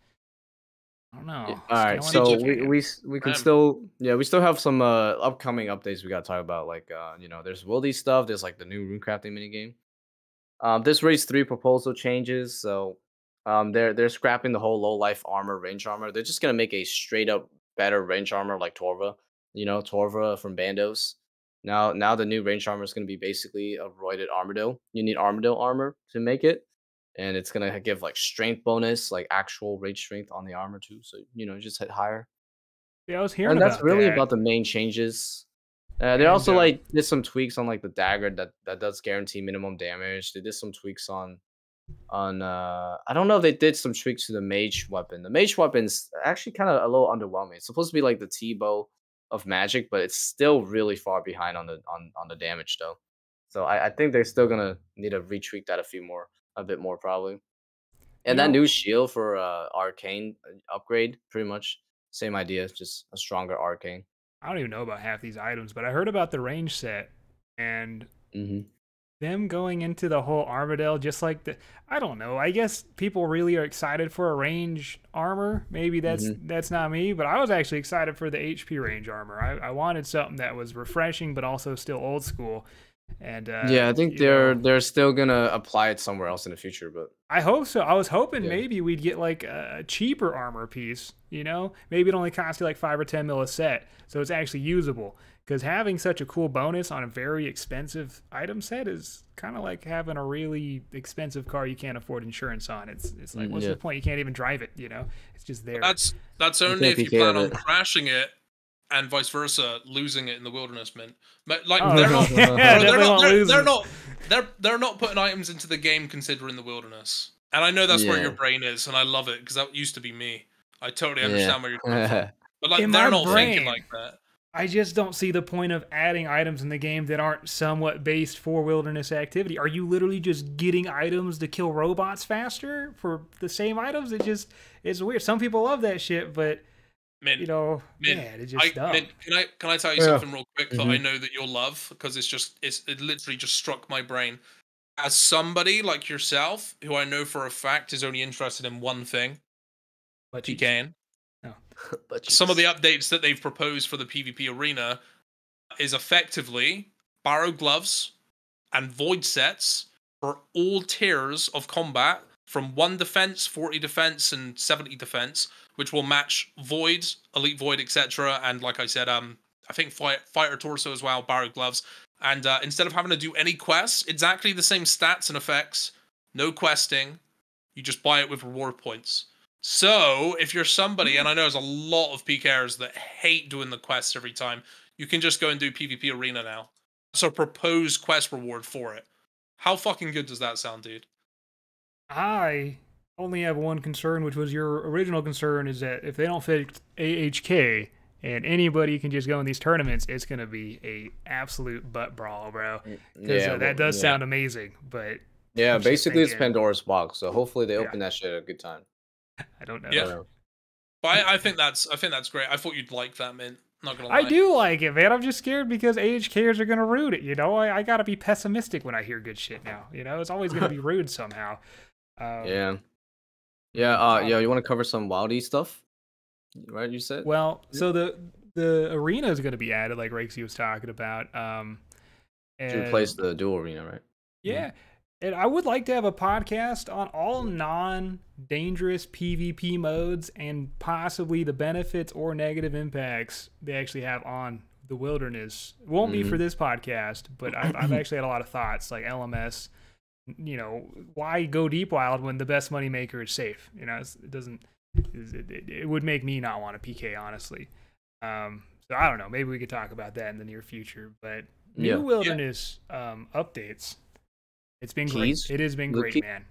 I don't know. Yeah. All right, so we can still we still have some upcoming updates we got to talk about. Like you know, there's worldy stuff. There's like the new rune crafting minigame. This race 3 proposal changes, so. They're scrapping the whole low life armor, range armor. They're just gonna make a straight up better range armor like Torva, you know, Torva from Bandos. Now the new range armor is gonna be basically a roided Armadyl. You need Armadyl armor to make it, and it's gonna give like strength bonus, like actual rage strength on the armor too. So you know, just hit higher. Yeah, I was hearing. And that's really about the main changes. They also like did some tweaks on like the dagger that does guarantee minimum damage. They did some tweaks on I don't know if they did some tricks to the mage weapon. The mage weapon's actually kind of a little underwhelming. It's supposed to be like the T-bow of magic, but it's still really far behind on the damage though. So I think they're still gonna need to retweak that a bit more probably. And that new shield for arcane upgrade, pretty much same idea, just a stronger arcane. I don't even know about half these items, but I heard about the range set and them going into the whole Armadyl, just like the, I don't know. I guess people really are excited for a range armor. Maybe that's not me, but I was actually excited for the HP range armor. I wanted something that was refreshing, but also still old school. And yeah, I think they're still gonna apply it somewhere else in the future, but I hope so. I was hoping maybe we'd get like a cheaper armor piece. You know, maybe it only costs you like 5 or 10 mil a set, so it's actually usable. Because having such a cool bonus on a very expensive item set is kind of like having a really expensive car you can't afford insurance on. It's like, what's the point? You can't even drive it, you know? It's just there. That's only if you plan on crashing it and vice versa, losing it in the wilderness, man. Like, they're not putting items into the game considering the wilderness. And I know that's where your brain is, and I love it, because that used to be me. I totally understand where you're coming from. But like, they're not thinking like that. I just don't see the point of adding items in the game that aren't somewhat based for wilderness activity. Are you literally just getting items to kill robots faster for the same items? It just, it's weird. Some people love that shit, but you know, man, it's just dumb. Can I tell you something real quick that I know that you'll love, because it literally just struck my brain. As somebody like yourself, who I know for a fact is only interested in one thing, but you can. But some of the updates that they've proposed for the PvP arena is effectively barrow gloves and void sets for all tiers of combat from 1 defense, 40 defense, and 70 defense, which will match voids, elite void, etc. And like I said, I think fighter torso as well, barrow gloves. And instead of having to do any quests, exactly the same stats and effects, no questing, you just buy it with reward points. So if you're somebody, and I know there's a lot of PKers that hate doing the quests every time, you can just go and do PvP Arena now. So propose quest reward for it. How fucking good does that sound, dude? I only have one concern, which was your original concern, is that if they don't fix AHK... and anybody can just go in these tournaments, it's going to be a absolute butt brawl, bro. Yeah, that does sound amazing, but... yeah, basically it's Pandora's box, so hopefully they open that shit at a good time. I don't know. Yeah. But I think that's great. I thought you'd like that, man. Not gonna lie. I do like it, man. I'm just scared because AHKers are going to root it, you know? I got to be pessimistic when I hear good shit now, you know? It's always going to be rude somehow. Yeah. Yeah, yo, you want to cover some wildy stuff? Right, you said. Well, so the arena is going to be added, like Raikesy was talking about. To replace the dual arena, right? Yeah, and I would like to have a podcast on all non-dangerous PvP modes and possibly the benefits or negative impacts they actually have on the wilderness. It won't be for this podcast, but I've actually had a lot of thoughts, like LMS. You know, why go deep wild when the best money maker is safe? You know, it doesn't. It would make me not want to PK, honestly. So I don't know. Maybe we could talk about that in the near future. But new wilderness updates. It's been great. It has been great, man.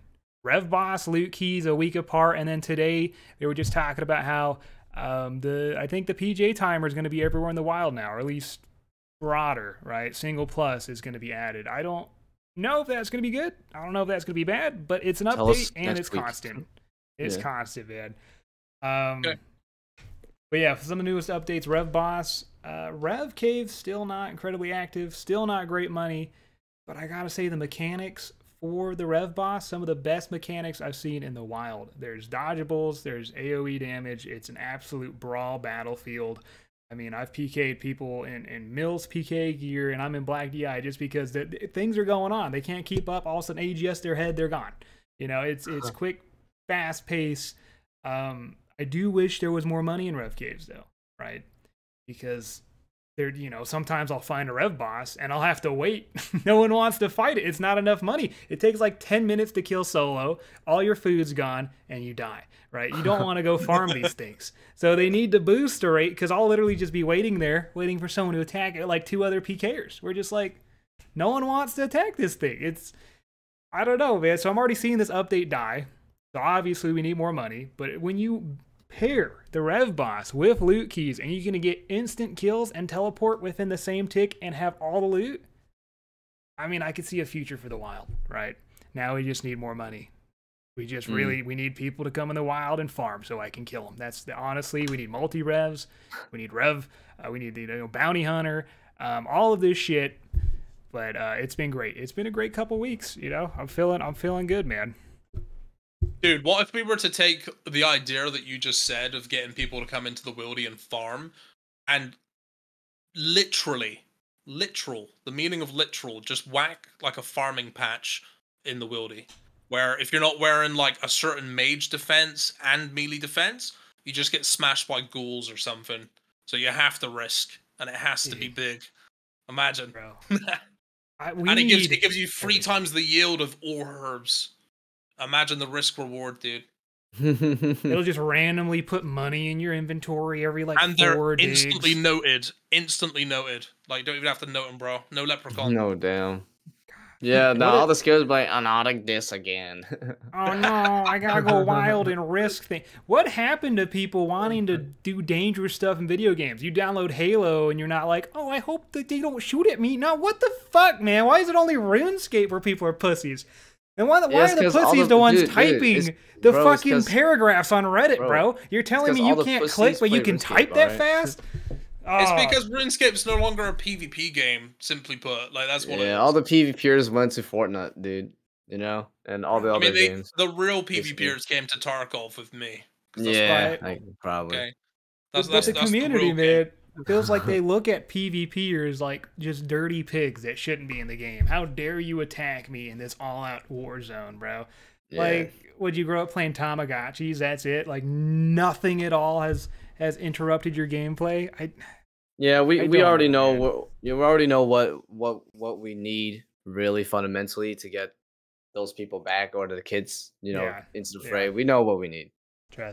Rev Boss, Loot Keys, a week apart, and then today they were just talking about how I think the PJ timer is going to be everywhere in the wild now, or at least broader, right? Single plus is going to be added. I don't know if that's going to be good. I don't know if that's going to be bad. But it's an update and it's constant. It's constant, man. But yeah, for some of the newest updates, Rev Boss, Rev Cave, still not incredibly active, still not great money, but I gotta say the mechanics for the Rev Boss, some of the best mechanics I've seen in the wild. There's dodgeables, there's AoE damage, it's an absolute brawl battlefield. I mean, I've PK'd people in Mills PK gear, and I'm in black DI just because things are going on. They can't keep up, all of a sudden AGS their head, they're gone. You know, it's quick, fast pace. I do wish there was more money in Rev Caves though, right? Because there, you know, sometimes I'll find a Rev Boss and I'll have to wait. No one wants to fight it. It's not enough money. It takes like 10 minutes to kill solo. All your food's gone and you die, right? You don't want to go farm these things. So they need to boost the rate because I'll literally just be waiting there, waiting for someone to attack it, like two other PKers. We're just like, no one wants to attack this thing. It's, I don't know, man. So I'm already seeing this update die. So obviously we need more money, but when you pair the Rev Boss with Loot Keys and you're gonna get instant kills and teleport within the same tick and have all the loot, I mean, I could see a future for the wild, right? Now we just need more money. We just we need people to come in the wild and farm so I can kill them. That's honestly, we need multi-revs, we need rev, we need the bounty hunter, all of this shit. But it's been great. It's been a great couple weeks. You know, I'm feeling good, man. Dude, what if we were to take the idea that you just said of getting people to come into the wildy and farm and literal, the meaning of literal, just whack like a farming patch in the wildy where if you're not wearing like a certain mage defense and melee defense, you just get smashed by ghouls or something. So you have to risk and it has to be big. Imagine. Bro. And it gives you 3 times the yield of all herbs. Imagine the risk reward, dude. It'll just randomly put money in your inventory every like 4 days. And they're instantly noted. Instantly noted. Like, don't even have to note them, bro. No leprechaun. No, damn. Yeah, no, all the skills like, I'm out of this again. Oh, no, I gotta go wild and risk things. What happened to people wanting to do dangerous stuff in video games? You download Halo and you're not like, oh, I hope that they don't shoot at me. No, what the fuck, man? Why is it only RuneScape where people are pussies? And why are the pussies the ones typing the fucking paragraphs on Reddit, bro? You're telling me you can't click, but you can type that fast? It's because RuneScape's no longer a PvP game, simply put. Like, that's what it is. Yeah, all the PvPers went to Fortnite, dude. You know? And all the other games. The real PvPers came to Tarkov with me. Yeah, probably. That's the community, man. It feels like they look at PvPers like just dirty pigs that shouldn't be in the game. How dare you attack me in this all-out war zone, bro? Yeah. Like, would you grow up playing Tamagotchis? That's it. Like, nothing at all has interrupted your gameplay. I, Yeah, we already know what we already know what we need really fundamentally to get those people back or the kids, you know, into the fray. We know what we need.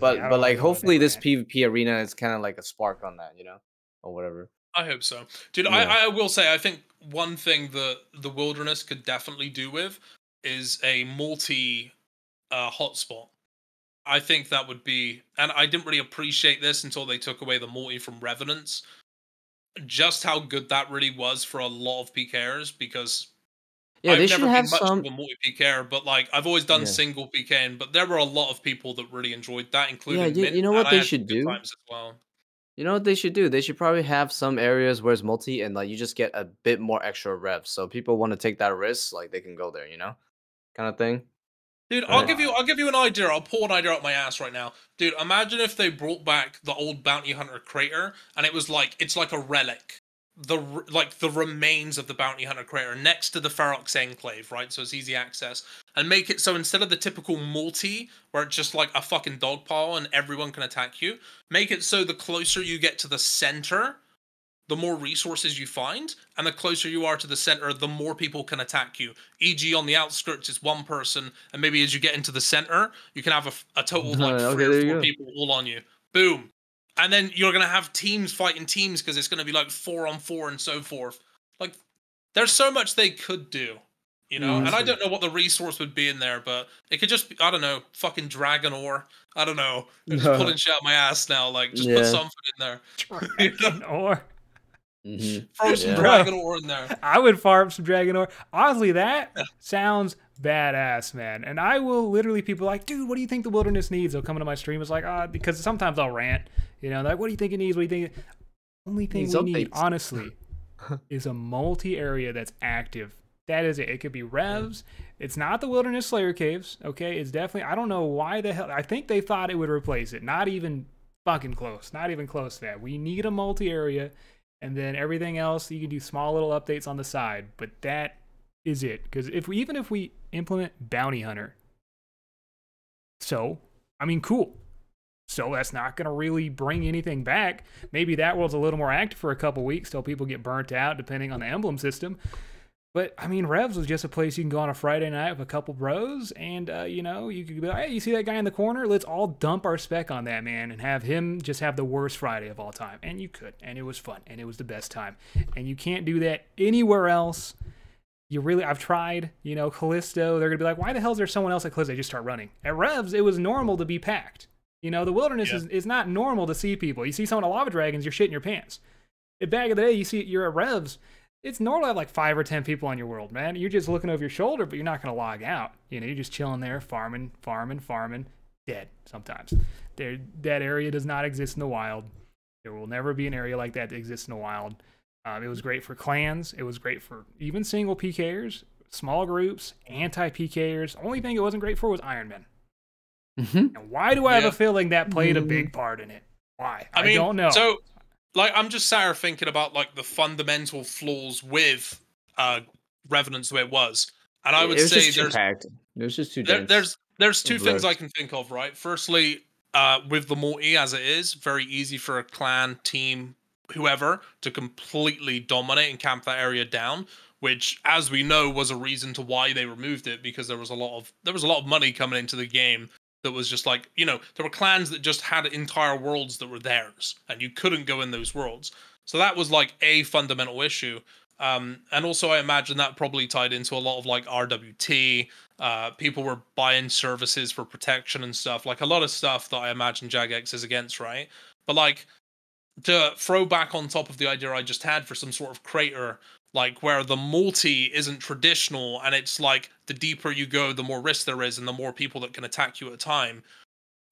But like hopefully this PvP arena is kind of like a spark on that, you know, or whatever. I hope so. Dude, yeah. I will say I think one thing that the wilderness could definitely do with is a multi hotspot. I think that would be, and I didn't really appreciate this until they took away the multi from Revenants, just how good that really was for a lot of PKers, because yeah, I've never been much of a multi PKer, but like I've always done single PKing, but there were a lot of people that really enjoyed that, including Mint, you know what they should do? As well. You know what they should do? They should probably have some areas where it's multi and like you just get a bit more extra revs. So people want to take that risk, like they can go there, you know? Kind of thing. Dude, I'll give you an idea. I'll pull an idea out my ass right now. Dude, imagine if they brought back the old Bounty Hunter crater and it was like it's like a relic. Like the remains of the Bounty Hunter crater next to the Ferox Enclave, right? So it's easy access. And make it so instead of the typical multi, where it's just like a fucking dog pile and everyone can attack you, make it so the closer you get to the center, the more resources you find, and the closer you are to the center, the more people can attack you. E.g. on the outskirts, it's one person, and maybe as you get into the center, you can have a total of like three or four people all on you. Boom. And then you're going to have teams fighting teams because it's going to be like 4-on-4 and so forth. Like, there's so much they could do, you know? And I don't know what the resource would be in there, but it could just be, I don't know, fucking dragon ore. I don't know. I'm just pulling shit out my ass now. Like, just put something in there. Dragon ore. Throw some dragon ore in there. I would farm some dragon ore. Honestly, that sounds badass, man. And I will literally, people are like, dude, what do you think the wilderness needs? They'll come into my stream. It's like, ah, because sometimes I'll rant, you know, like, what do you think it needs? What do you think? Only thing we need, honestly, is a multi-area that's active. That is it. It could be revs. It's not the Wilderness Slayer Caves, okay? It's definitely, I don't know why the hell, I think they thought it would replace it. Not even fucking close. Not even close to that. We need a multi-area, and then everything else, you can do small little updates on the side, but that is it. Because if we, even if we implement Bounty Hunter, so, I mean, cool. So that's not going to really bring anything back. Maybe that world's a little more active for a couple weeks till people get burnt out, depending on the emblem system. But, I mean, Revs was just a place you can go on a Friday night with a couple bros, and, you know, you could be like, hey, you see that guy in the corner? Let's all dump our spec on that man and have him just have the worst Friday of all time. And you could, and it was fun, and it was the best time. And you can't do that anywhere else. You really, I've tried, you know, Callisto, they're going to be like, why the hell is there someone else at Callisto? They just start running. At Revs, it was normal to be packed. You know, the wilderness is not normal to see people. You see someone at Lava Dragons, you're shitting your pants. Back in the day, you see you're at Revs, it's normal to have like 5 or 10 people on your world, man. You're just looking over your shoulder, but you're not going to log out. You know, you're just chilling there, farming, dead sometimes. That area does not exist in the wild. There will never be an area like that exists in the wild. It was great for clans. It was great for even single PKers, small groups, anti-PKers. Only thing it wasn't great for was Iron Man. And why do I have a feeling that played a big part in it? Why? I mean, don't know. So, like, I'm just sat here thinking about, like, the fundamental flaws with Revenants the way it was. And I would say there's two things I can think of, right? Firstly, with the multi as it is, very easy for a clan, team, whoever, to completely dominate and camp that area down, which, as we know, was a reason to why they removed it, because there was a lot of money coming into the game. That was just like, you know, there were clans that just had entire worlds that were theirs, and you couldn't go in those worlds. So that was like a fundamental issue. And also, I imagine that probably tied into a lot of like RWT. People were buying services for protection and stuff, like a lot of stuff that I imagine Jagex is against, right? But like, to throw back on top of the idea I just had for some sort of crater, like where the multi isn't traditional and it's like the deeper you go, the more risk there is and the more people that can attack you at a time.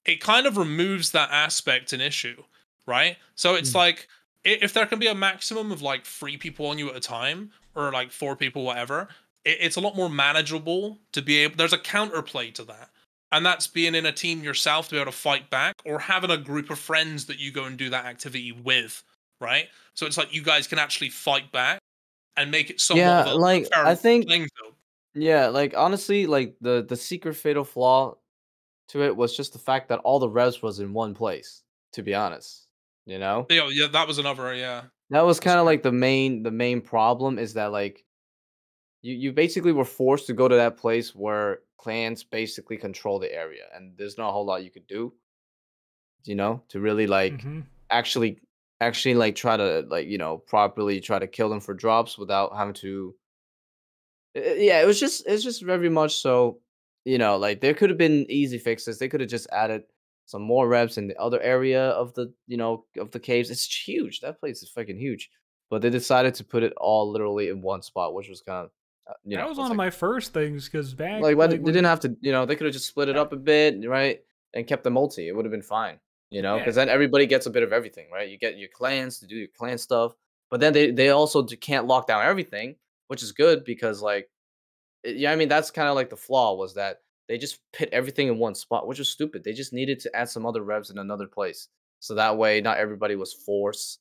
It kind of removes that aspect and issue, right? So it's like, if there can be a maximum of like 3 people on you at a time or like 4 people, whatever, it's a lot more manageable to be able, there's a counterplay to that. And that's being in a team yourself to be able to fight back, or having a group of friends that you go and do that activity with, right? So it's like you guys can actually fight back and make it somewhat of a fair thing, though. Yeah, like honestly, like the secret fatal flaw to it was just the fact that all the revs was in one place, to be honest. You know? Yeah, that was another, That was kind of like the main problem, is that like you basically were forced to go to that place where clans basically control the area, and there's not a whole lot you could do, you know, to really like actually like try to like, you know, properly try to kill them for drops without having to. Yeah, it's just very much so, you know, like there could have been easy fixes. They could have just added some more reps in the other area of the, you know, of the caves. It's huge. That place is fucking huge. But they decided to put it all literally in one spot, which was kind of, you know, that was one of my first things, because back like they didn't have to, you know, they could have just split it up a bit, right, and kept the multi. It would have been fine, you know, because then everybody gets a bit of everything, right? You get your clans to do your clan stuff, but then they also can't lock down everything, which is good because like, yeah, I mean that's kind of like the flaw, was that they just pit everything in one spot, which was stupid. They just needed to add some other revs in another place. So that way, not everybody was forced.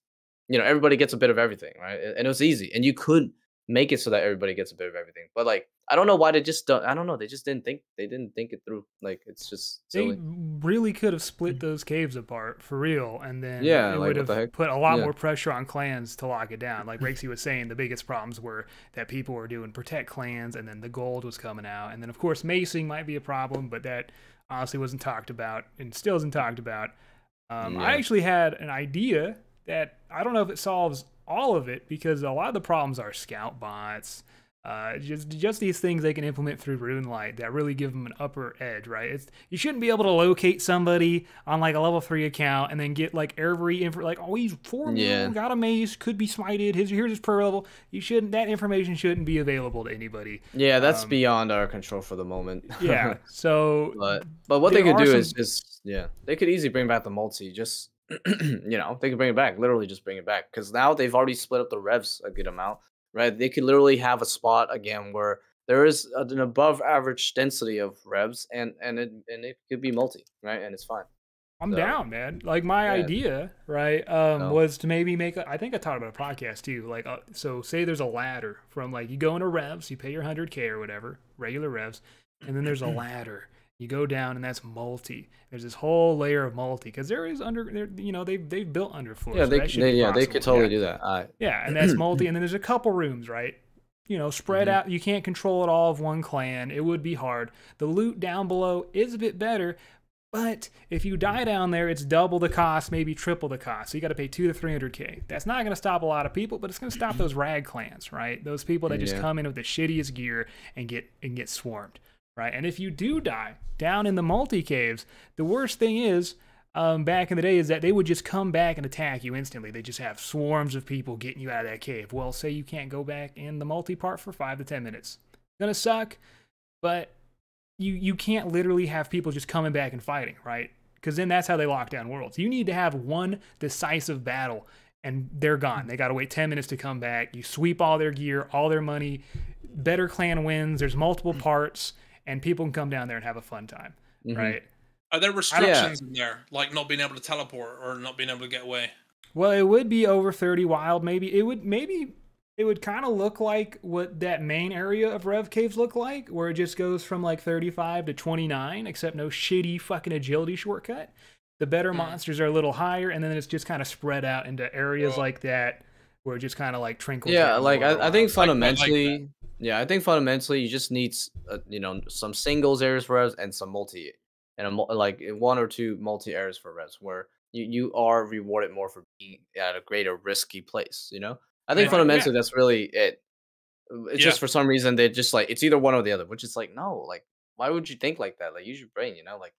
You know, everybody gets a bit of everything, right? And it was easy. And you could make it so that everybody gets a bit of everything. But, like, I don't know why they just don't. I don't know. They just didn't think. They didn't think it through. Like, it's just silly. They really could have split those caves apart, for real. And then it would have put a lot more pressure on clans to lock it down. Like Raikesy was saying, the biggest problems were that people were doing protect clans, and then the gold was coming out. And then, of course, macing might be a problem, but that honestly wasn't talked about and still isn't talked about. I actually had an idea that I don't know if it solves all of it, because a lot of the problems are scout bots, just these things they can implement through RuneLite that really give them an upper edge, right? It's, you shouldn't be able to locate somebody on like a level 3 account and then get like every info, like, oh, he's 4 million, got a mace, could be smited, here's his per level. You shouldn't, that information shouldn't be available to anybody. Yeah, that's beyond our control for the moment. Yeah, so but what they could do is just, yeah, they could easily bring back the multi, just you know, they could bring it back, literally just bring it back, because now they've already split up the revs a good amount, right? They could literally have a spot again where there is an above average density of revs, and it could be multi, right? And it's fine. I'm down, man. Like my idea, right, was to maybe make a, I think I talked about a podcast too, like so say there's a ladder from like, you go into revs, you pay your 100K or whatever, regular revs, and then there's a ladder. You go down, and that's multi. There's this whole layer of multi, because there is under, you know, they've built underfloors. Yeah, they could totally do that. Yeah, and that's multi, and then there's a couple rooms, right? You know, spread out. You can't control it all of one clan. It would be hard. The loot down below is a bit better, but if you die down there, it's double the cost, maybe triple the cost. So you got to pay 200 to 300K. That's not going to stop a lot of people, but it's going to stop those rag clans, right? Those people that just come in with the shittiest gear and get swarmed. Right? And if you do die down in the multi caves, the worst thing is, back in the day, is that they would just come back and attack you instantly. They just have swarms of people getting you out of that cave. Well, say you can't go back in the multi part for 5 to 10 minutes. It's gonna suck, but you can't literally have people just coming back and fighting, right? Because then that's how they lock down worlds. You need to have one decisive battle, and they're gone. They got to wait 10 minutes to come back. You sweep all their gear, all their money. Better clan wins. There's multiple parts. And people can come down there and have a fun time, right? Are there restrictions in there, like not being able to teleport or not being able to get away? Well, it would be over 30 wild, maybe. It would kind of look like what that main area of Rev Caves look like, where it just goes from like 35 to 29, except no shitty fucking agility shortcut. The better monsters are a little higher, and then it's just kind of spread out into areas like that, where it just kind of like trickles. Yeah, like I think fundamentally... I think fundamentally you just need, you know, some singles areas for revs and some multi, and like 1 or 2 multi areas for revs, where you are rewarded more for being at a greater risky place. You know, I think fundamentally that's really it. It's just for some reason they just like, it's either one or the other, which is like, no, like why would you think like that? Like use your brain, you know, like.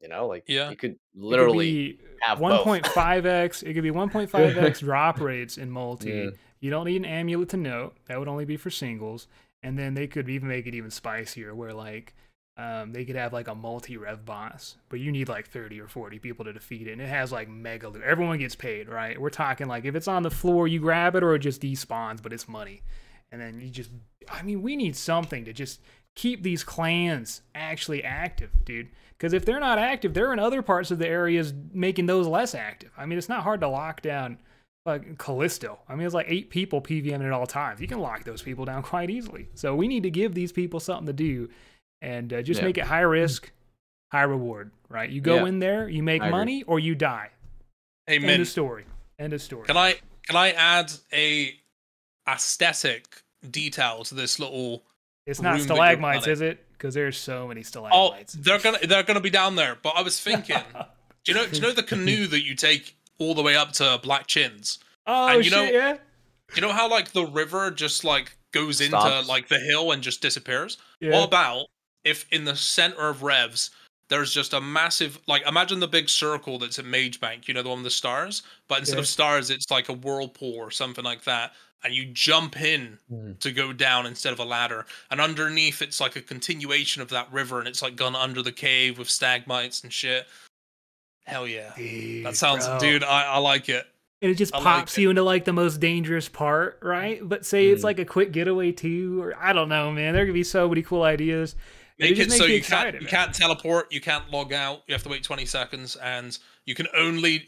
You know, like you could literally have 1.5x. It could be 1.5x drop rates in multi. Yeah. You don't need an amulet to know. That would only be for singles. And then they could even make it even spicier, where like they could have like a multi rev boss, but you need like 30 or 40 people to defeat it. And it has like mega loot. Everyone gets paid, right? We're talking like if it's on the floor, you grab it, or it just despawns, but it's money. And then you just, I mean, we need something to just keep these clans actually active, dude. Because if they're not active, they're in other parts of the areas making those less active. I mean, it's not hard to lock down like Callisto. I mean, it's like 8 people PVMing at all times. You can lock those people down quite easily. So we need to give these people something to do, and just make it high risk, high reward, right? You go in there, you make money, or you die. Amen. End of story. End of story. Can I Can I add a aesthetic detail to this little? It's not stalagmites, is it? Because there's so many stalagmites. Oh, they're gonna be down there. But I was thinking, do you know the canoe that you take all the way up to Black Chins? Oh, and you know, yeah. You know how like the river just like goes into like the hill and just disappears? Yeah. What about if in the center of Revs there's just a massive, like, imagine the big circle that's at Mage Bank, you know, the one with the stars, but instead of stars it's like a whirlpool or something like that, and you jump in to go down instead of a ladder, and underneath it's like a continuation of that river, and it's like gone under the cave with stagmites and shit. Hell yeah. Dude, that sounds, dude, I like it. And it just pops you into like the most dangerous part, right? But say it's like a quick getaway too, or I don't know, man. There could be so many cool ideas. Make it so you can't teleport, you can't log out, you have to wait 20 seconds, and you can only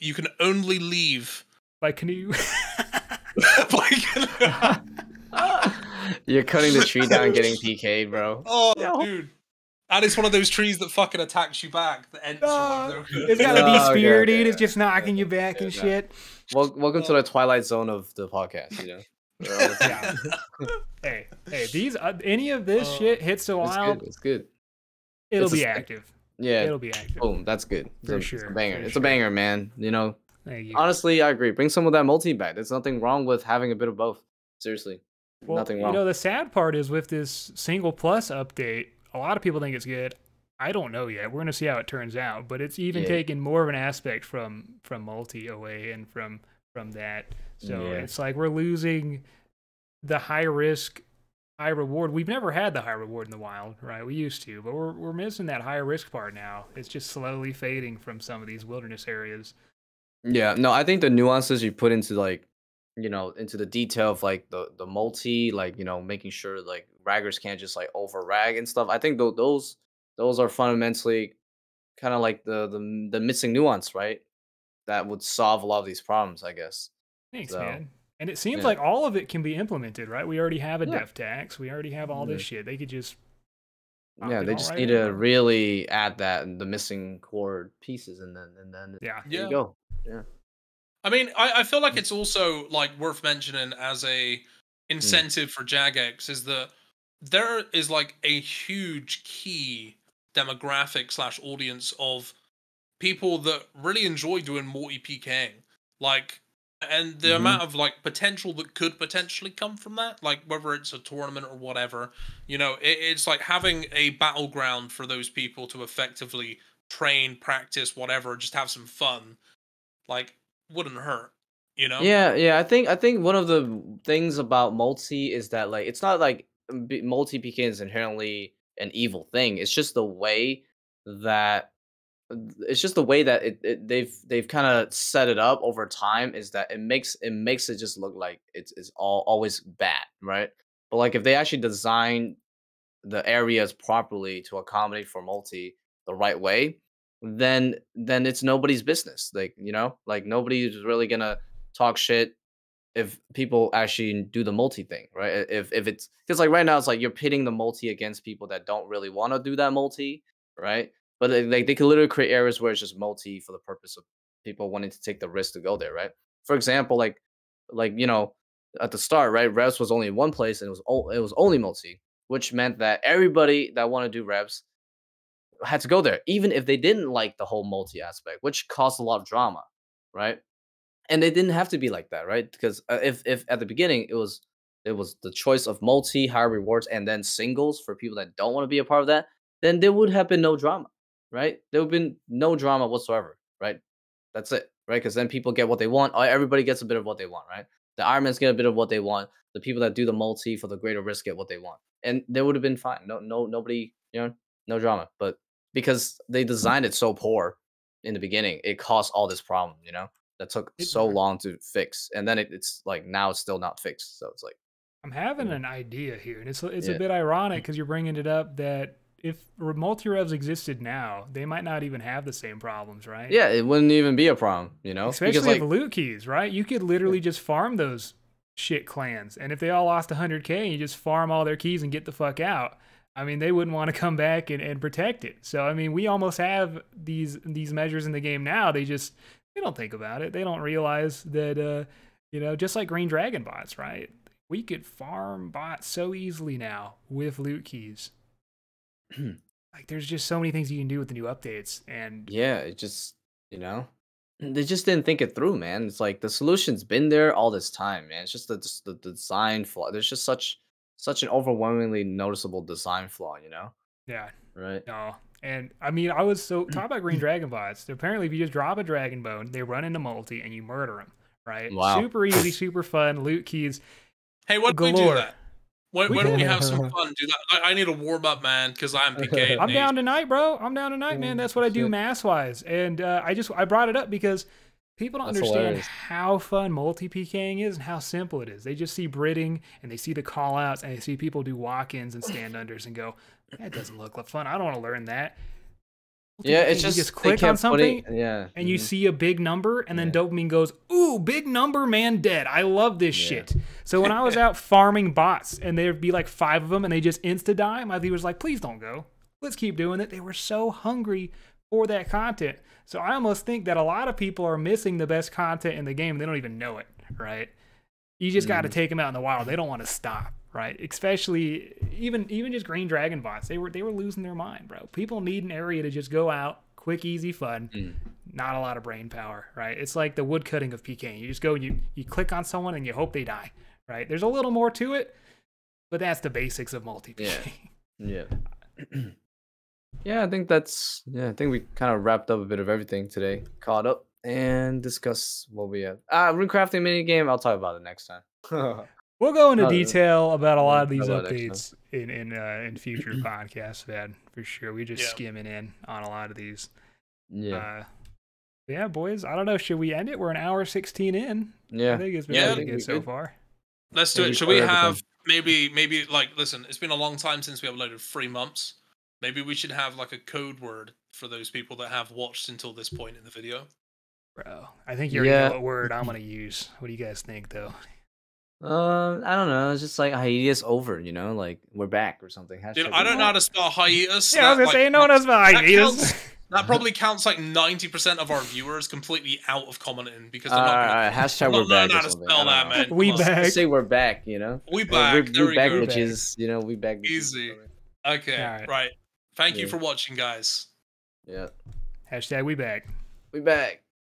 leave by canoe. By canoe. You're cutting the tree down, getting PK, bro. Oh, dude. And it's one of those trees that fucking attacks you back. It's got to be spear, dude. It's just knocking you back and shit. Well, welcome to the twilight zone of the podcast, you know? Hey, these any of this shit hits a while. It's good. It'll be active. Yeah. It'll be active. Boom, that's good. For sure. It's a banger. It's a banger, man. You know? Thank you. Honestly, I agree. Bring some of that multi back. There's nothing wrong with having a bit of both. Seriously. Well, nothing wrong. You know, the sad part is with this single plus update, a lot of people think it's good. I don't know yet. We're going to see how it turns out. But it's even taken more of an aspect from multi away and from that. So it's like we're losing the high risk, high reward. We've never had the high reward in the wild, right? We used to. But we're missing that high risk part now. It's just slowly fading from some of these wilderness areas. Yeah. No, I think the nuances you put into, like, you know, into the detail of like the multi, like, you know, making sure like raggers can't just like over rag and stuff. I think those are fundamentally kind of like the missing nuance, right? That would solve a lot of these problems, I guess. Thanks, man. And it seems like all of it can be implemented, right? We already have a death tax. We already have all this shit. They could just they just need to really add that and the missing core pieces, and then there you go. Yeah. I mean, I feel like it's also like worth mentioning as a incentive for Jagex is that there is like a huge key demographic / audience of people that really enjoy doing multi PKing, like, and the amount of like potential that could potentially come from that, like whether it's a tournament or whatever, you know, it's like having a battleground for those people to effectively train, practice, whatever, just have some fun, like. Wouldn't hurt, you know? Yeah. I think one of the things about multi is that, like, it's not like multi PK is inherently an evil thing. It's just the way that they've kind of set it up over time is that it makes it just look like it's always bad, right? But like if they actually design the areas properly to accommodate for multi the right way, then it's nobody's business. Like, you know, like nobody's really gonna talk shit if people actually do the multi thing, right? If it's, because like right now it's like you're pitting the multi against people that don't really want to do that multi, right? But like they can literally create areas where it's just multi for the purpose of people wanting to take the risk to go there, right? For example, like you know, at the start, right, Revs was only in one place and it was only multi, which meant that everybody that wanted to do Revs had to go there, even if they didn't like the whole multi aspect, which caused a lot of drama, right? And they didn't have to be like that, right? Because if at the beginning it was the choice of multi, higher rewards, and then singles for people that don't want to be a part of that, then there would have been no drama, right? There would have been no drama whatsoever, right? That's it, right? Because then people get what they want. Everybody gets a bit of what they want, right? The Iron Man's get a bit of what they want. The people that do the multi for the greater risk get what they want, and they would have been fine. Nobody, you know, no drama, but. Because they designed it so poor in the beginning, it caused all this problem, you know, that took so long to fix, and then it's like now it's still not fixed. So it's like I'm having an idea here, and it's a bit ironic because you're bringing it up that if multi-revs existed now, they might not even have the same problems, right? Yeah, it wouldn't even be a problem, you know, especially because, like, with loot keys, right? You could literally just farm those shit clans, and if they all lost 100K, you just farm all their keys and get the fuck out. I mean, they wouldn't want to come back and protect it. So, I mean, we almost have these measures in the game now. They don't think about it. They don't realize that You know, just like green dragon bots, right? We could farm bots so easily now with loot keys. Like, there's just so many things you can do with the new updates. And yeah, it just, you know, they just didn't think it through, man. It's like the solution's been there all this time, man. It's just the design flaw. There's just such an overwhelmingly noticeable design flaw, you know? Yeah. Right. No. And I mean, I was so talking about green dragon bots. Apparently, if you just drop a dragon bone, they run into multi and you murder them. Right. Wow. Super easy, super fun. Loot keys. Hey, what do we do that? Why don't we have some fun and do that? I need a warm up, man, because I'm PK. I'm down tonight, bro. I'm down tonight, man. That's what I do mass wise. And I brought it up because people don't understand how fun multi PKing is and how simple it is. They just see bridding and they see the call outs and they see people do walk ins and stand unders and go, that doesn't look like fun. I don't want to learn that. Yeah, it's just click on something, and you see a big number, and then dopamine goes, "Ooh, big number, man, dead! I love this shit." So when I was out farming bots, and there'd be like 5 of them, and they just insta die, my viewers like, "Please don't go. Let's keep doing it." They were so hungry for that content. So I almost think that a lot of people are missing the best content in the game. They don't even know it, right? You just got to take them out in the wild. They don't want to stop, right? Especially even just green dragon bots. They were losing their mind, bro. People need an area to just go out, quick, easy, fun, not a lot of brain power, right? It's like the wood cutting of PK. You just go and you click on someone and you hope they die, right? There's a little more to it, but that's the basics of multi PK. Yeah. Yeah. I think I think we kind of wrapped up a bit of everything today. Caught up. And discuss what we have. Runecrafting minigame, I'll talk about it next time. We'll go into detail about a lot of these updates in future podcasts, man, for sure. We're just skimming in on a lot of these. Yeah. Yeah, boys, I don't know. Should we end it? We're an hour 16 in. Yeah. I think it's been really good so far. Let's do it. Should we have maybe like, listen, it's been a long time since we uploaded 3 months. Maybe we should have like a code word for those people that have watched until this point in the video. Bro, I think you already know what word I'm gonna use. What do you guys think, though? I don't know. It's just like hiatus over, you know, like we're back or something. Dude, I don't know how to spell hiatus. Yeah, I was gonna say, no one knows about hiatus. That probably counts like 90% of our viewers completely out of commenting because they're not. Hashtag we're back. How to spell that, man. We back. Say we're back, you know. We back. We back, bitches. You know, we back. Easy. Okay. Right. Thank you for watching, guys. Yeah. Hashtag we back. We back.